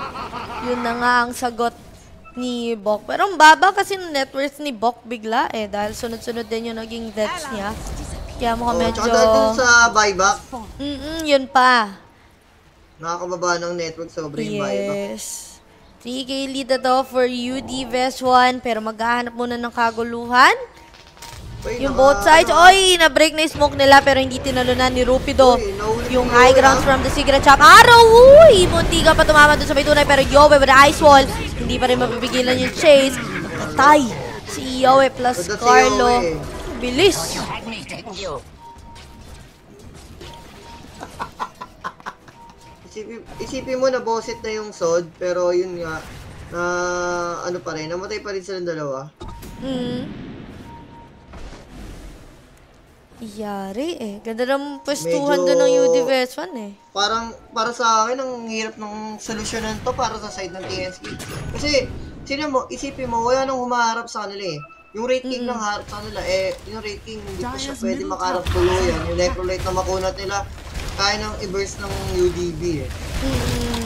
Yun na nga ang sagot ni Bok. Pero ang baba kasi ng net worth ni Bok bigla, eh. Dahil sunod-sunod din yung naging deaths niya. Kaya mukhang oh, medyo... Tsaka dahil dun sa buyback. Mm-mm, yun pa. Nakakababa ng network sobra yung yes. buyback. Yes. three K lead na to for U D Vessuwan. Pero maghahanap muna ng kaguluhan. Uy, yung both sides. Oy, na-break na yung smoke nila. Pero hindi tinalunan ni Rupido. Uy, no, yung high grounds from the secret shop. Araw! Uy! Muntiga pa tumama dun sa may tunay. Pero Yowie with the ice wall. Hindi pa rin mapipigilan yung chase. Patay si Yowie plus Carlo. Bilis! Isipin, isipin mo na bossit na yung S O D, pero yun nga, na uh, ano pa rin, namatay pa rin silang dalawa. Hmm. Yari, eh. Ganda ng pwestuhan doon ng U D Vessuwan, eh. Parang, para sa akin, ang hirap ng solusyonan to para sa side ng T N C. Kasi, sino mo, isipin mo, wala nang humaharap sa kanila, eh. Yung Raid King mm -hmm. ng harap sa nila, eh, yung Raid King hindi ko siya pwede makarap tuluyan. Yung Necrolyte na makunat nila, kaya nang i-burst ng U D B eh. Mm -hmm.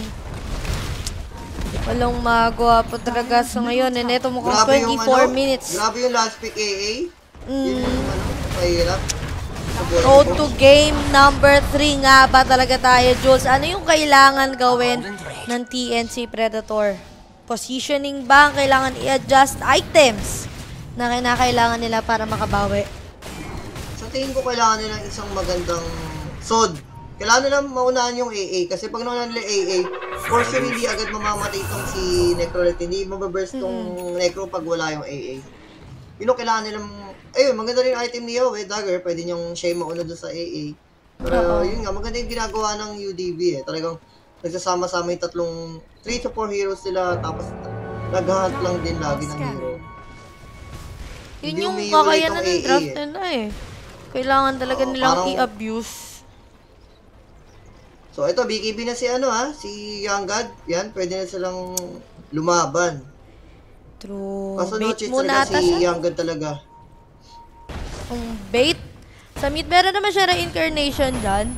Walang magawa po talaga sa ngayon. And eto mukhang twenty-four minutes. Grabe yung last pick A A. Mm. Yung ano, pahirap. Go to game number three nga ba talaga tayo, Jules? Ano yung kailangan gawin ng T N C Predator? Positioning ba? Kailangan i-adjust items na kinakailangan nila para makabawi? Sa tingin ko, kailangan nila isang magandang sod. Kailangan nila maunahan yung A A. Kasi pag naunahan nila A A, for sure hindi agad mamamatay itong si Necrolyte. Hindi mababurst itong mm-hmm. Necro pag wala yung A A. Yun ang kailangan nilang... Ayun, maganda rin yung item niya, eh, Dagger. Pwede niyong siya mauna doon sa A A. Pero uh-huh. yun nga, maganda yung ginagawa ng U D B eh. Talagang nagsasama-sama yung tatlong... three to four heroes sila, tapos nag-hunt lang din lagi ng hero. Yun hindi yung kakayanan ng draft eh. na eh. Kailangan talaga uh, nilang parang... i-abuse. So ito, B K B na si ano ha, si Young God. Yan, pwede na silang lumaban. True. Kaso no, cheat talaga si Young God talaga. Kung bait. Sa mid, meron naman siya reincarnation dyan.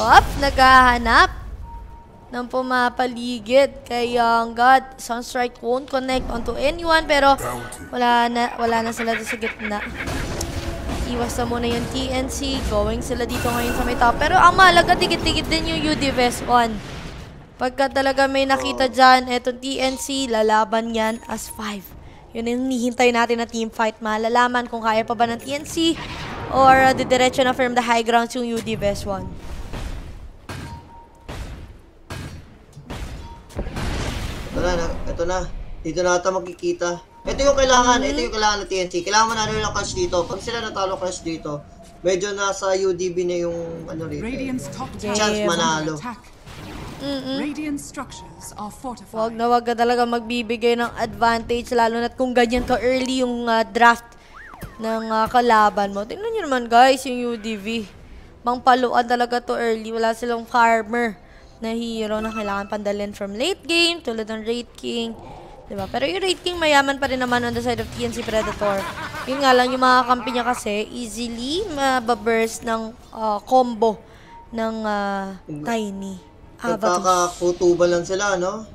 Op, naghahanap ng pumapaligid kay Young God. Sunstrike won't connect onto anyone, pero wala na, wala na sila sa gitna. Iwas na muna yung T N C. Going sila dito ngayon sa may top. Pero ang mahalaga, tigit-tigit din yung U D Vessuwan. Pagka talaga may nakita dyan, etong T N C, lalaban yan as five. Yun yung hinihintay natin na teamfight. Malalaman kung kaya pa ba ng T N C or uh, didiretso na firm the high grounds yung U D Vessuwan. Ito na, ito na. Dito na ito makikita. Ito yung kailangan, mm-hmm. ito yung kailangan ng T N C. Kailangan manalo ng crush dito. Pag sila natalo crush dito, medyo nasa U D B na yung ano rito. Eh, chance manalo. Mm-mm. Radiant structures are fortified. Huwag na huwag ka talaga magbibigay ng advantage, lalo na't kung ganyan ka early yung uh, draft ng uh, kalaban mo. Tingnan nyo naman guys yung U D V. Mangpaluan talaga to early. Wala silang farmer na hero na kailangan pandalin from late game, tulad ng Raid King. Diba? Pero yung Raid King mayaman pa rin naman on the side of T N C Predator. Yun nga lang yung mga kampi niya kasi easily mababurst ng uh, combo ng uh, Tiny. Nagkakakutuban lang sila, no?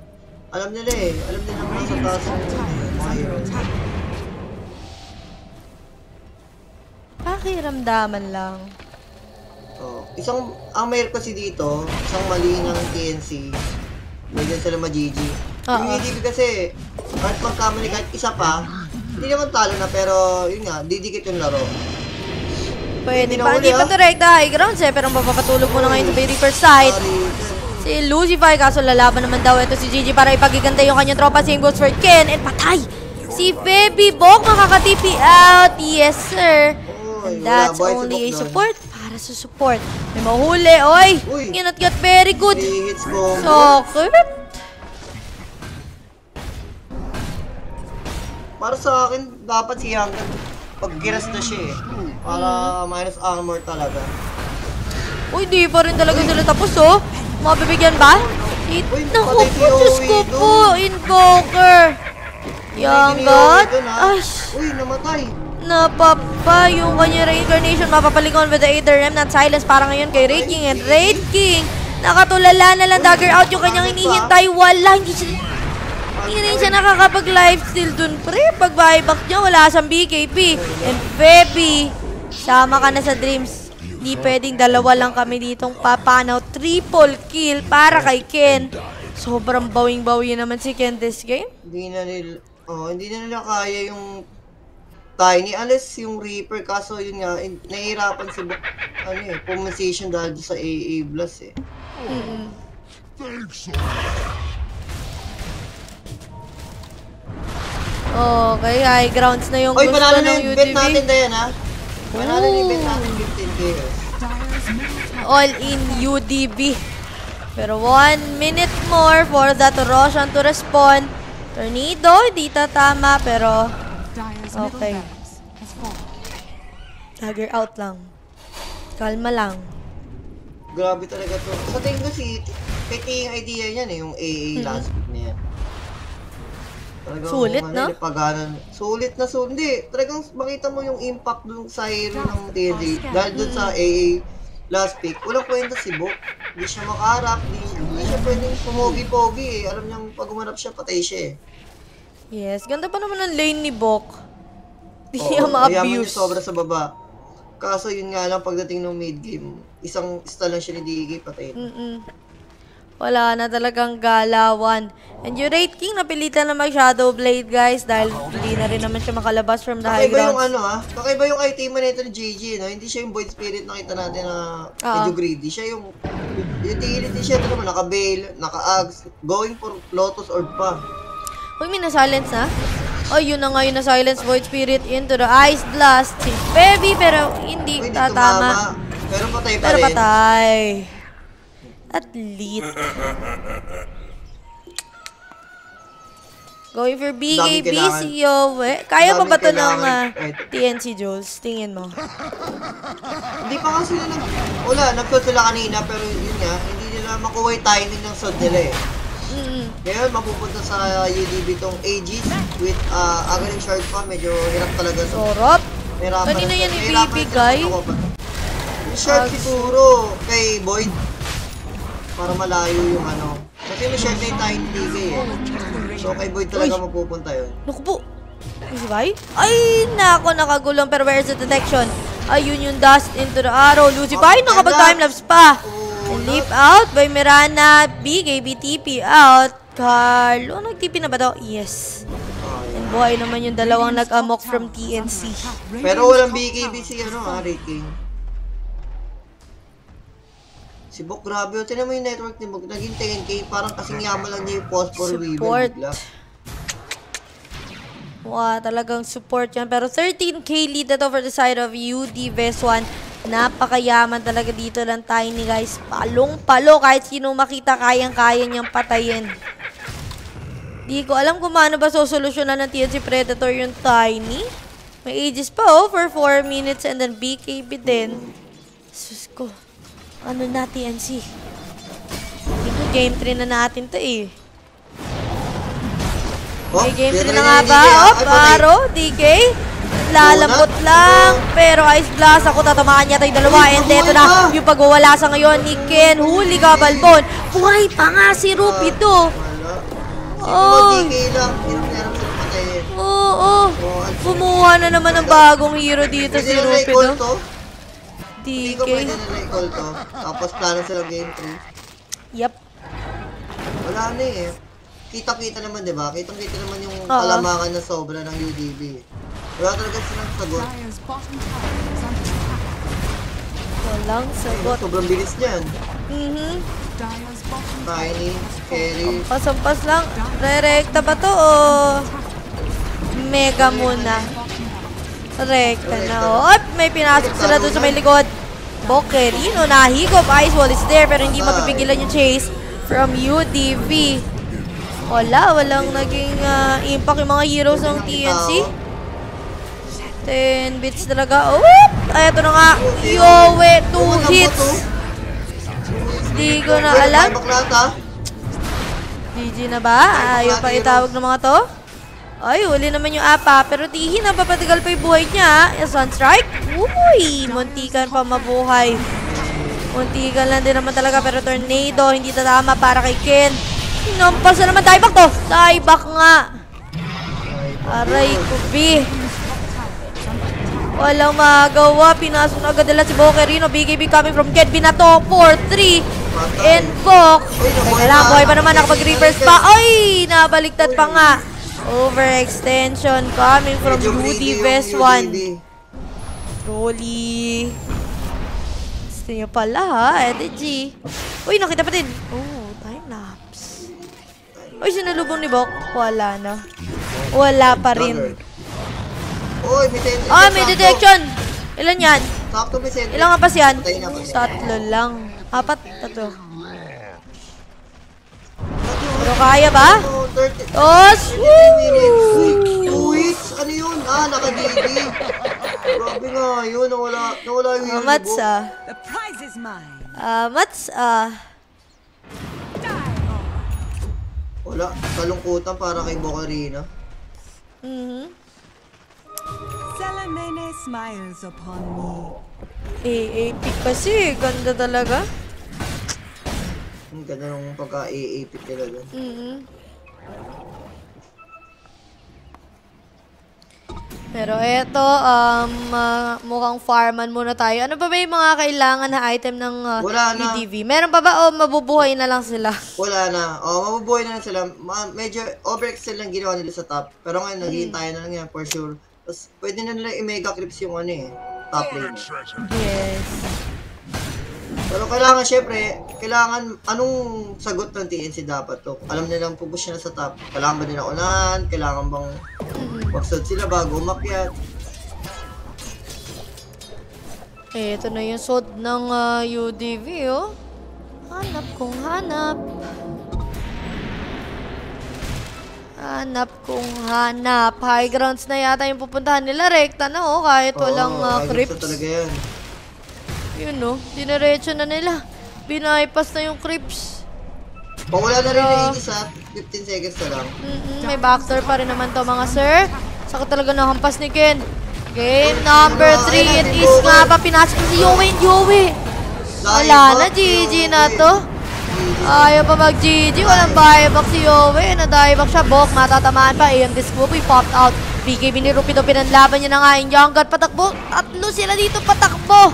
Alam nila eh. Alam nila naman sa taas ng hero. Pakiramdaman lang. Oh, isang, ang mayroon kasi dito, isang mali ng T N C. Medyo sila ma-G G. Yung U D B kasi, kahit magkamali kahit isa pa, hindi naman talo na, pero yun nga, didikit yung laro. Pwede pa. Hindi pa direct high grounds eh, pero mapapatulog mo na ngayon sa very first side. Si Lucify, kaso lalaban naman daw ito si Gigi para ipagigantay yung kanyang tropa. Same goes for Ken. And patay! Si Feby Bok nakaka-T P out. Yes, sir. And that's only a support para sa support. May mahuli. Oy! Yun at got very good. So, good. Para sa akin, dapat si Hanggang pag-giras na siya eh. Para minus armor talaga. Uy, di pa rin talaga sila tapos oh. Mabibigyan ba? It, Uy, naku po, Diyos ko po, Invoker. Young God. Ash. Uy, namatay. Napapa yung kanya reincarnation. Mapapalingon with the Aether Remnant silence para ngayon kay Raid King. And Raid King, nakatulala na lang dagger out yung kanyang hinihintay. Wala, hindi siya, hindi rin siya nakakapag-lifesteal dun pre. Pag buyback niya, wala siyang B K B. And Pepe, sama ka na sa dreams. Hindi pwedeng dalawa lang kami ditong papanaw. Triple kill para kay Ken. Sobrang bawing-bawi naman si Ken this game. Hindi na nila, oh, hindi na nila kaya yung Tiny. Unless yung Reaper. Kaso yun nga, nahihirapan si ano eh, compensation dahil sa A A Blast eh. Mm-hmm. Okay, high grounds na yung Oy, gusto ng U T V. Oy, bet natin na yan ha. Panalo ni bet natin fifteen kills. All in U D B. Pero one minute more for that Roshan to respond. Tornado, di tatama pero okay. Dagger out lang. Kalma lang. Grabe talaga to. Sa tingin ko si Peki yung idea niyan eh, yung A A last niya. Talagang, sulit ano, na? Paganan. Sulit na sulit. Hindi, talagang makita mo yung impact dun sa hero ng T N C. Dahil dun sa A A last pick, walang kwenta si Bo. Hindi siya makarap. Hindi, hindi siya pwedeng pumogi-pogi eh. Alam niya pag umarap siya, patay siya eh. Yes, ganda pa naman ang lane ni Bok. Di niya ma-abuse. Sobra sa baba. Kaso yun nga lang pagdating ng mid-game, isang stall lang siya ni D K, patay. Mm-mm. Wala na talagang galawan. And yung Raid King, napilitan na mag-Shadow Blade, guys, dahil hindi na rin naman siya makalabas from the high ground. Kakaiba yung ano ha? Kakaiba yung item nito ni J J, no? Hindi siya yung Void Spirit nakita natin na medyo greedy. Siya yung... yung tigility siya, ito naman, naka-Veil, naka-Ags, going for Lotus Orb pa. Uy, may na-silence na? Ay, yun na nga yun na-silence. Void Spirit into the Ice Blast. Si Pevi, pero hindi Uy, tatama. Tumama. Pero patay pa pero rin. Pero patay. At least. Going for B K B, si Yowe. Kaya pa ba ito ng uh, T N C, Jules? Tingin mo. Hindi pa kasi na nag... Wala, nagtutula kanina, pero yun nga, hindi nila makuha yung timing ng sod nila eh. Ngayon, mapupunta sa U D B itong Aegis with uh, Aghanim's Shard pa. Medyo hirap talaga ito. Sorap? Kanina yan yung baby guy. Yung Shard siguro kay Void. Para malayo yung ano. Kasi yung Shard na yung Tiny bigay eh. So kay Void talaga mapupunta yun. Naku po! Ay, nako, nakagulong. Pero where's the detection? Ayun yung dust into the arrow. Lucify, nakapag-time lapse pa. Leap out by Mirana. B K B T P out. Carlo, nag-T P na ba daw? Yes. And buhay naman yung dalawang nag-amok from T N C. Pero walang B K B si ano ha, Raid King. Si Bok, grabe. O, tinan mo yung network ni Bok. Naging ten K. Parang kasing yaman lang niya yung post for Weaver. Support. Wow, talagang support yan. Pero thirteen K lead na to for the side of U D Vessuwan. Napakayaman talaga dito ng Tiny, guys. Palong-palo. Kahit sino makita, kayang-kaya niyang patayin. Di ko alam kung paano ba sosolusyonan ng T N C Predator yung Tiny. May Aegis pa, oh, for four minutes and then B K B din. Sus ko. Ano na, T N C? Hindi ko, game three na natin to, eh. Okay, game three na nga ba? Oh, paro, D K. Lalambot lang, pero Ice Blast ako tatamaan niya tayo dalawa. And eto na, yung pagwawala sa ngayon ni Ken. Huli ka, Balbon. Buhay pa nga si Ruby to. Oh, oh, kumuha na naman ng bagong hero dito si Ruby to. Hindi ko pwede na recall to. Tapos plano sila game three. Yep. Wala na eh. Kita-kita naman, diba? Kita-kita naman yung kalamangan na sobra ng U D B. Wala talaga silang sagot. Walang sagot. Sobrang bilis niyan. Mm-hmm. Tiny, Kerry. Ampas-ampas lang. Re-rekta ba to o mega muna? Rekta na. Oh, may pinasok sila doon sa may likod. Bokerino, nahigop. Ice Wall is there pero hindi mapipigilan yung chase from U D V. Wala, walang naging uh, impact yung mga heroes ng T N C. ten bits talaga. Oop! Ay, ito na nga. Yowe, two hits. Di ko na alam. G G na ba? Ayaw pa itawag ng mga to. Ay, huli naman yung apa. Pero tihin na papatigal pa yung buhay niya. Sun strike. Uy! Muntikan pa mabuhay. Muntikan lang din naman talaga. Pero tornado, hindi tatama para kay Ken. Hinampas na naman. Dieback to! Dieback nga. Aray, kubi. Walang magawa. Pinasok na agad nila si Bokerino. B K B coming from Ken. Binato. four three. Invoke. Teka lang. Buhay pa naman. Nakapag-reverse pa. Ay! Nabaliktad pa nga. Overextension coming from U D Vessuwan. Trolley. Gusto niyo pala ha. Ede G. Uy! Nakita pa din. Oh. Time lapse. Uy! Sinalubong ni Bok. Wala na. Wala pa rin. Oy, may detection. Oh, may detection. Ilan yan? Ilang kapas yan? Tatlo lang. Apat? Tatlo. Pero kaya ba? Tos! two weeks? Ano yun? Ah, naka-D D. Grabe nga yun. Nawala yung hero. Mats ah. Mats ah. Wala, kalungkutan para kay Bocarina. Mm-hmm. Salamene smiles upon me. A A P kasi, ganda talaga. Ang ganda nung pagka-A A P talaga. Mm-hmm. Pero eto, um, uh, mukhang farman muna tayo. Ano pa ba, ba yung mga kailangan na item ng uh, U D V? Meron pa ba o oh, mabubuhay na lang sila? Wala na. O, oh, mabubuhay na lang sila. Ma medyo overexcel lang ginawa nila sa top. Pero ngayon, naging tayo na lang yan for sure. Tapos, pwede na nila i-mega clips yung ano eh, top lane. Yes. Pero kailangan, syempre, kailangan, anong sagot ng T N C dapat to? Alam nilang pupush na sa top. Kailangan ba nila unahan? Kailangan bang... Magsod sila bago umakyat. Eh, ito na yung sod ng uh, U D V, oh. Hanap kong hanap. Hanap kong hanap. High grounds na yata yung pupuntahan nila. Rekta na, oh. Kahit oh, walang uh, crypts. Talaga yan. Yun, oh. Dinaretso na nila. Binabypass na yung crypts. Pawala na rin yung Aegis, ha? fifteen seconds na lang. Mm-mm, may backdoor pa rin naman to, mga sir. Saka talaga nakampas ni Ken. Game number three. It is nga pa pinasok si Yowie and Yowie. Wala na, G G na to. Ayaw pa mag-G G. Walang buyback si Yowie. Nadieback siya. Bok, matatamaan pa. A M Discovery popped out. B K B ni Rupido. Pinanlaban niya na nga yung Junggat. Patakbo. Tatlo sila dito. Patakbo.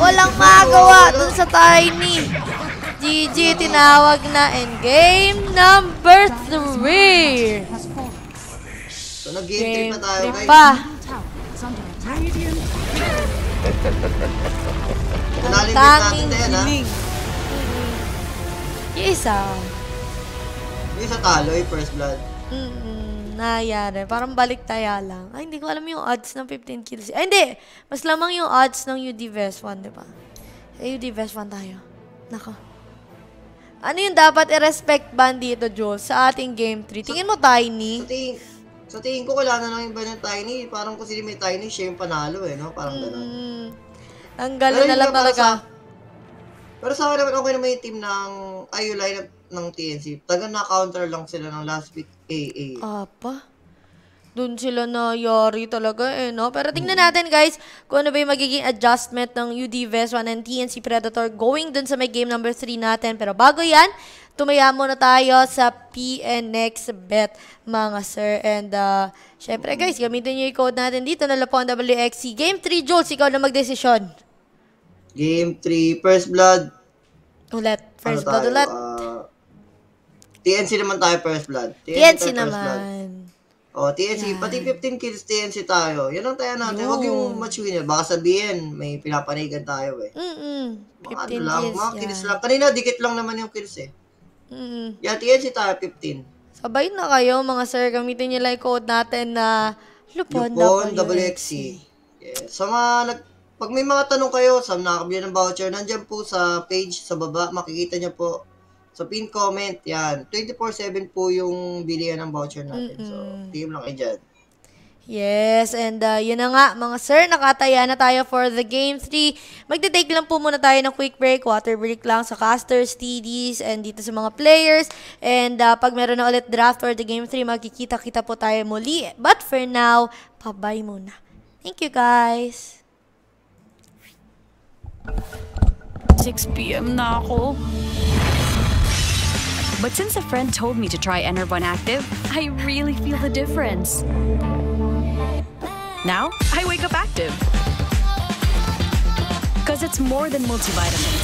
Walang magawa dun sa Tiny. G G, tinawag na in game number three. So, nag-game three pa tayo, guys. Ang daming hiling. Yung isa. Yung isa talo, yung first blood. Mm-mm, nangyari. Parang balik tayo lang. Ay, hindi ko alam yung odds ng fifteen kills. Ay, hindi! Mas lamang yung odds ng U D Vessuwan, di ba? Eh, U D Vessuwan tayo. Nako. Ano yung dapat i-respect ban dito, Joel, sa ating game three? Tingin mo, Tiny? Sa tingin, sa tingin ko, wala na lang yung ban ng Tiny. Parang kasi may Tiny, siya yung panalo eh, no? Parang mm, gano'n. Ang gano'n na lang talaga. Sa, pero sa akin naman, okay naman yung team ng I U lineup ng T N C. Taga na-counter lang sila ng last week A A. Apa? Doon sila na yari talaga eh, no? Pero tingnan natin, guys, kung ano ba yung magiging adjustment ng U D Vessuwan and T N C Predator going dun sa may game number three natin. Pero bago yan, tumaya muna tayo sa P N X Bet, mga sir. And, uh, syempre, guys, gamitin nyo yung code natin dito na Lapon W X C. Game three, Jules, ikaw na magdesisyon. Game three, First Blood. Ulit. First ano Blood tayo? Ulit. Uh, T N C naman tayo, First Blood. T N C, T N C naman. Blood. O, T N C, yeah. Pati fifteen kills T N C tayo. Yan ang tayo natin. Huwag yung matchuin niya. Baka sabihin, may pinapanigan tayo eh. Mm-mm. fifteen kills lang, mga yeah. Kills lang. Kanina, dikit lang naman yung kills eh. Mm-mm. Yan, T N C tayo, fifteen. Sabay na kayo, mga sir. Gamitin niyo lang yung code natin na Lupon, Lupon W X C. Yeah. Sa mga, nag, pag may mga tanong kayo, sa nakakabili ng voucher, nandiyan po sa page sa baba. Makikita niyo po. So, pin comment, yan. twenty-four seven po yung bilihan ng voucher natin. Mm -mm. So, team lang kayo dyan. Yes, and uh, yun na nga, mga sir, nakataya na tayo for the game three. Magte-take lang po muna tayo ng quick break, water break lang sa casters, T Ds, and dito sa mga players. And uh, pag meron na ulit draft for the game three, magkikita-kita po tayo muli. But for now, bye-bye muna. Thank you, guys. six p m na ako. But since a friend told me to try Enervon Active, I really feel the difference. Now, I wake up active. Because it's more than multivitamins.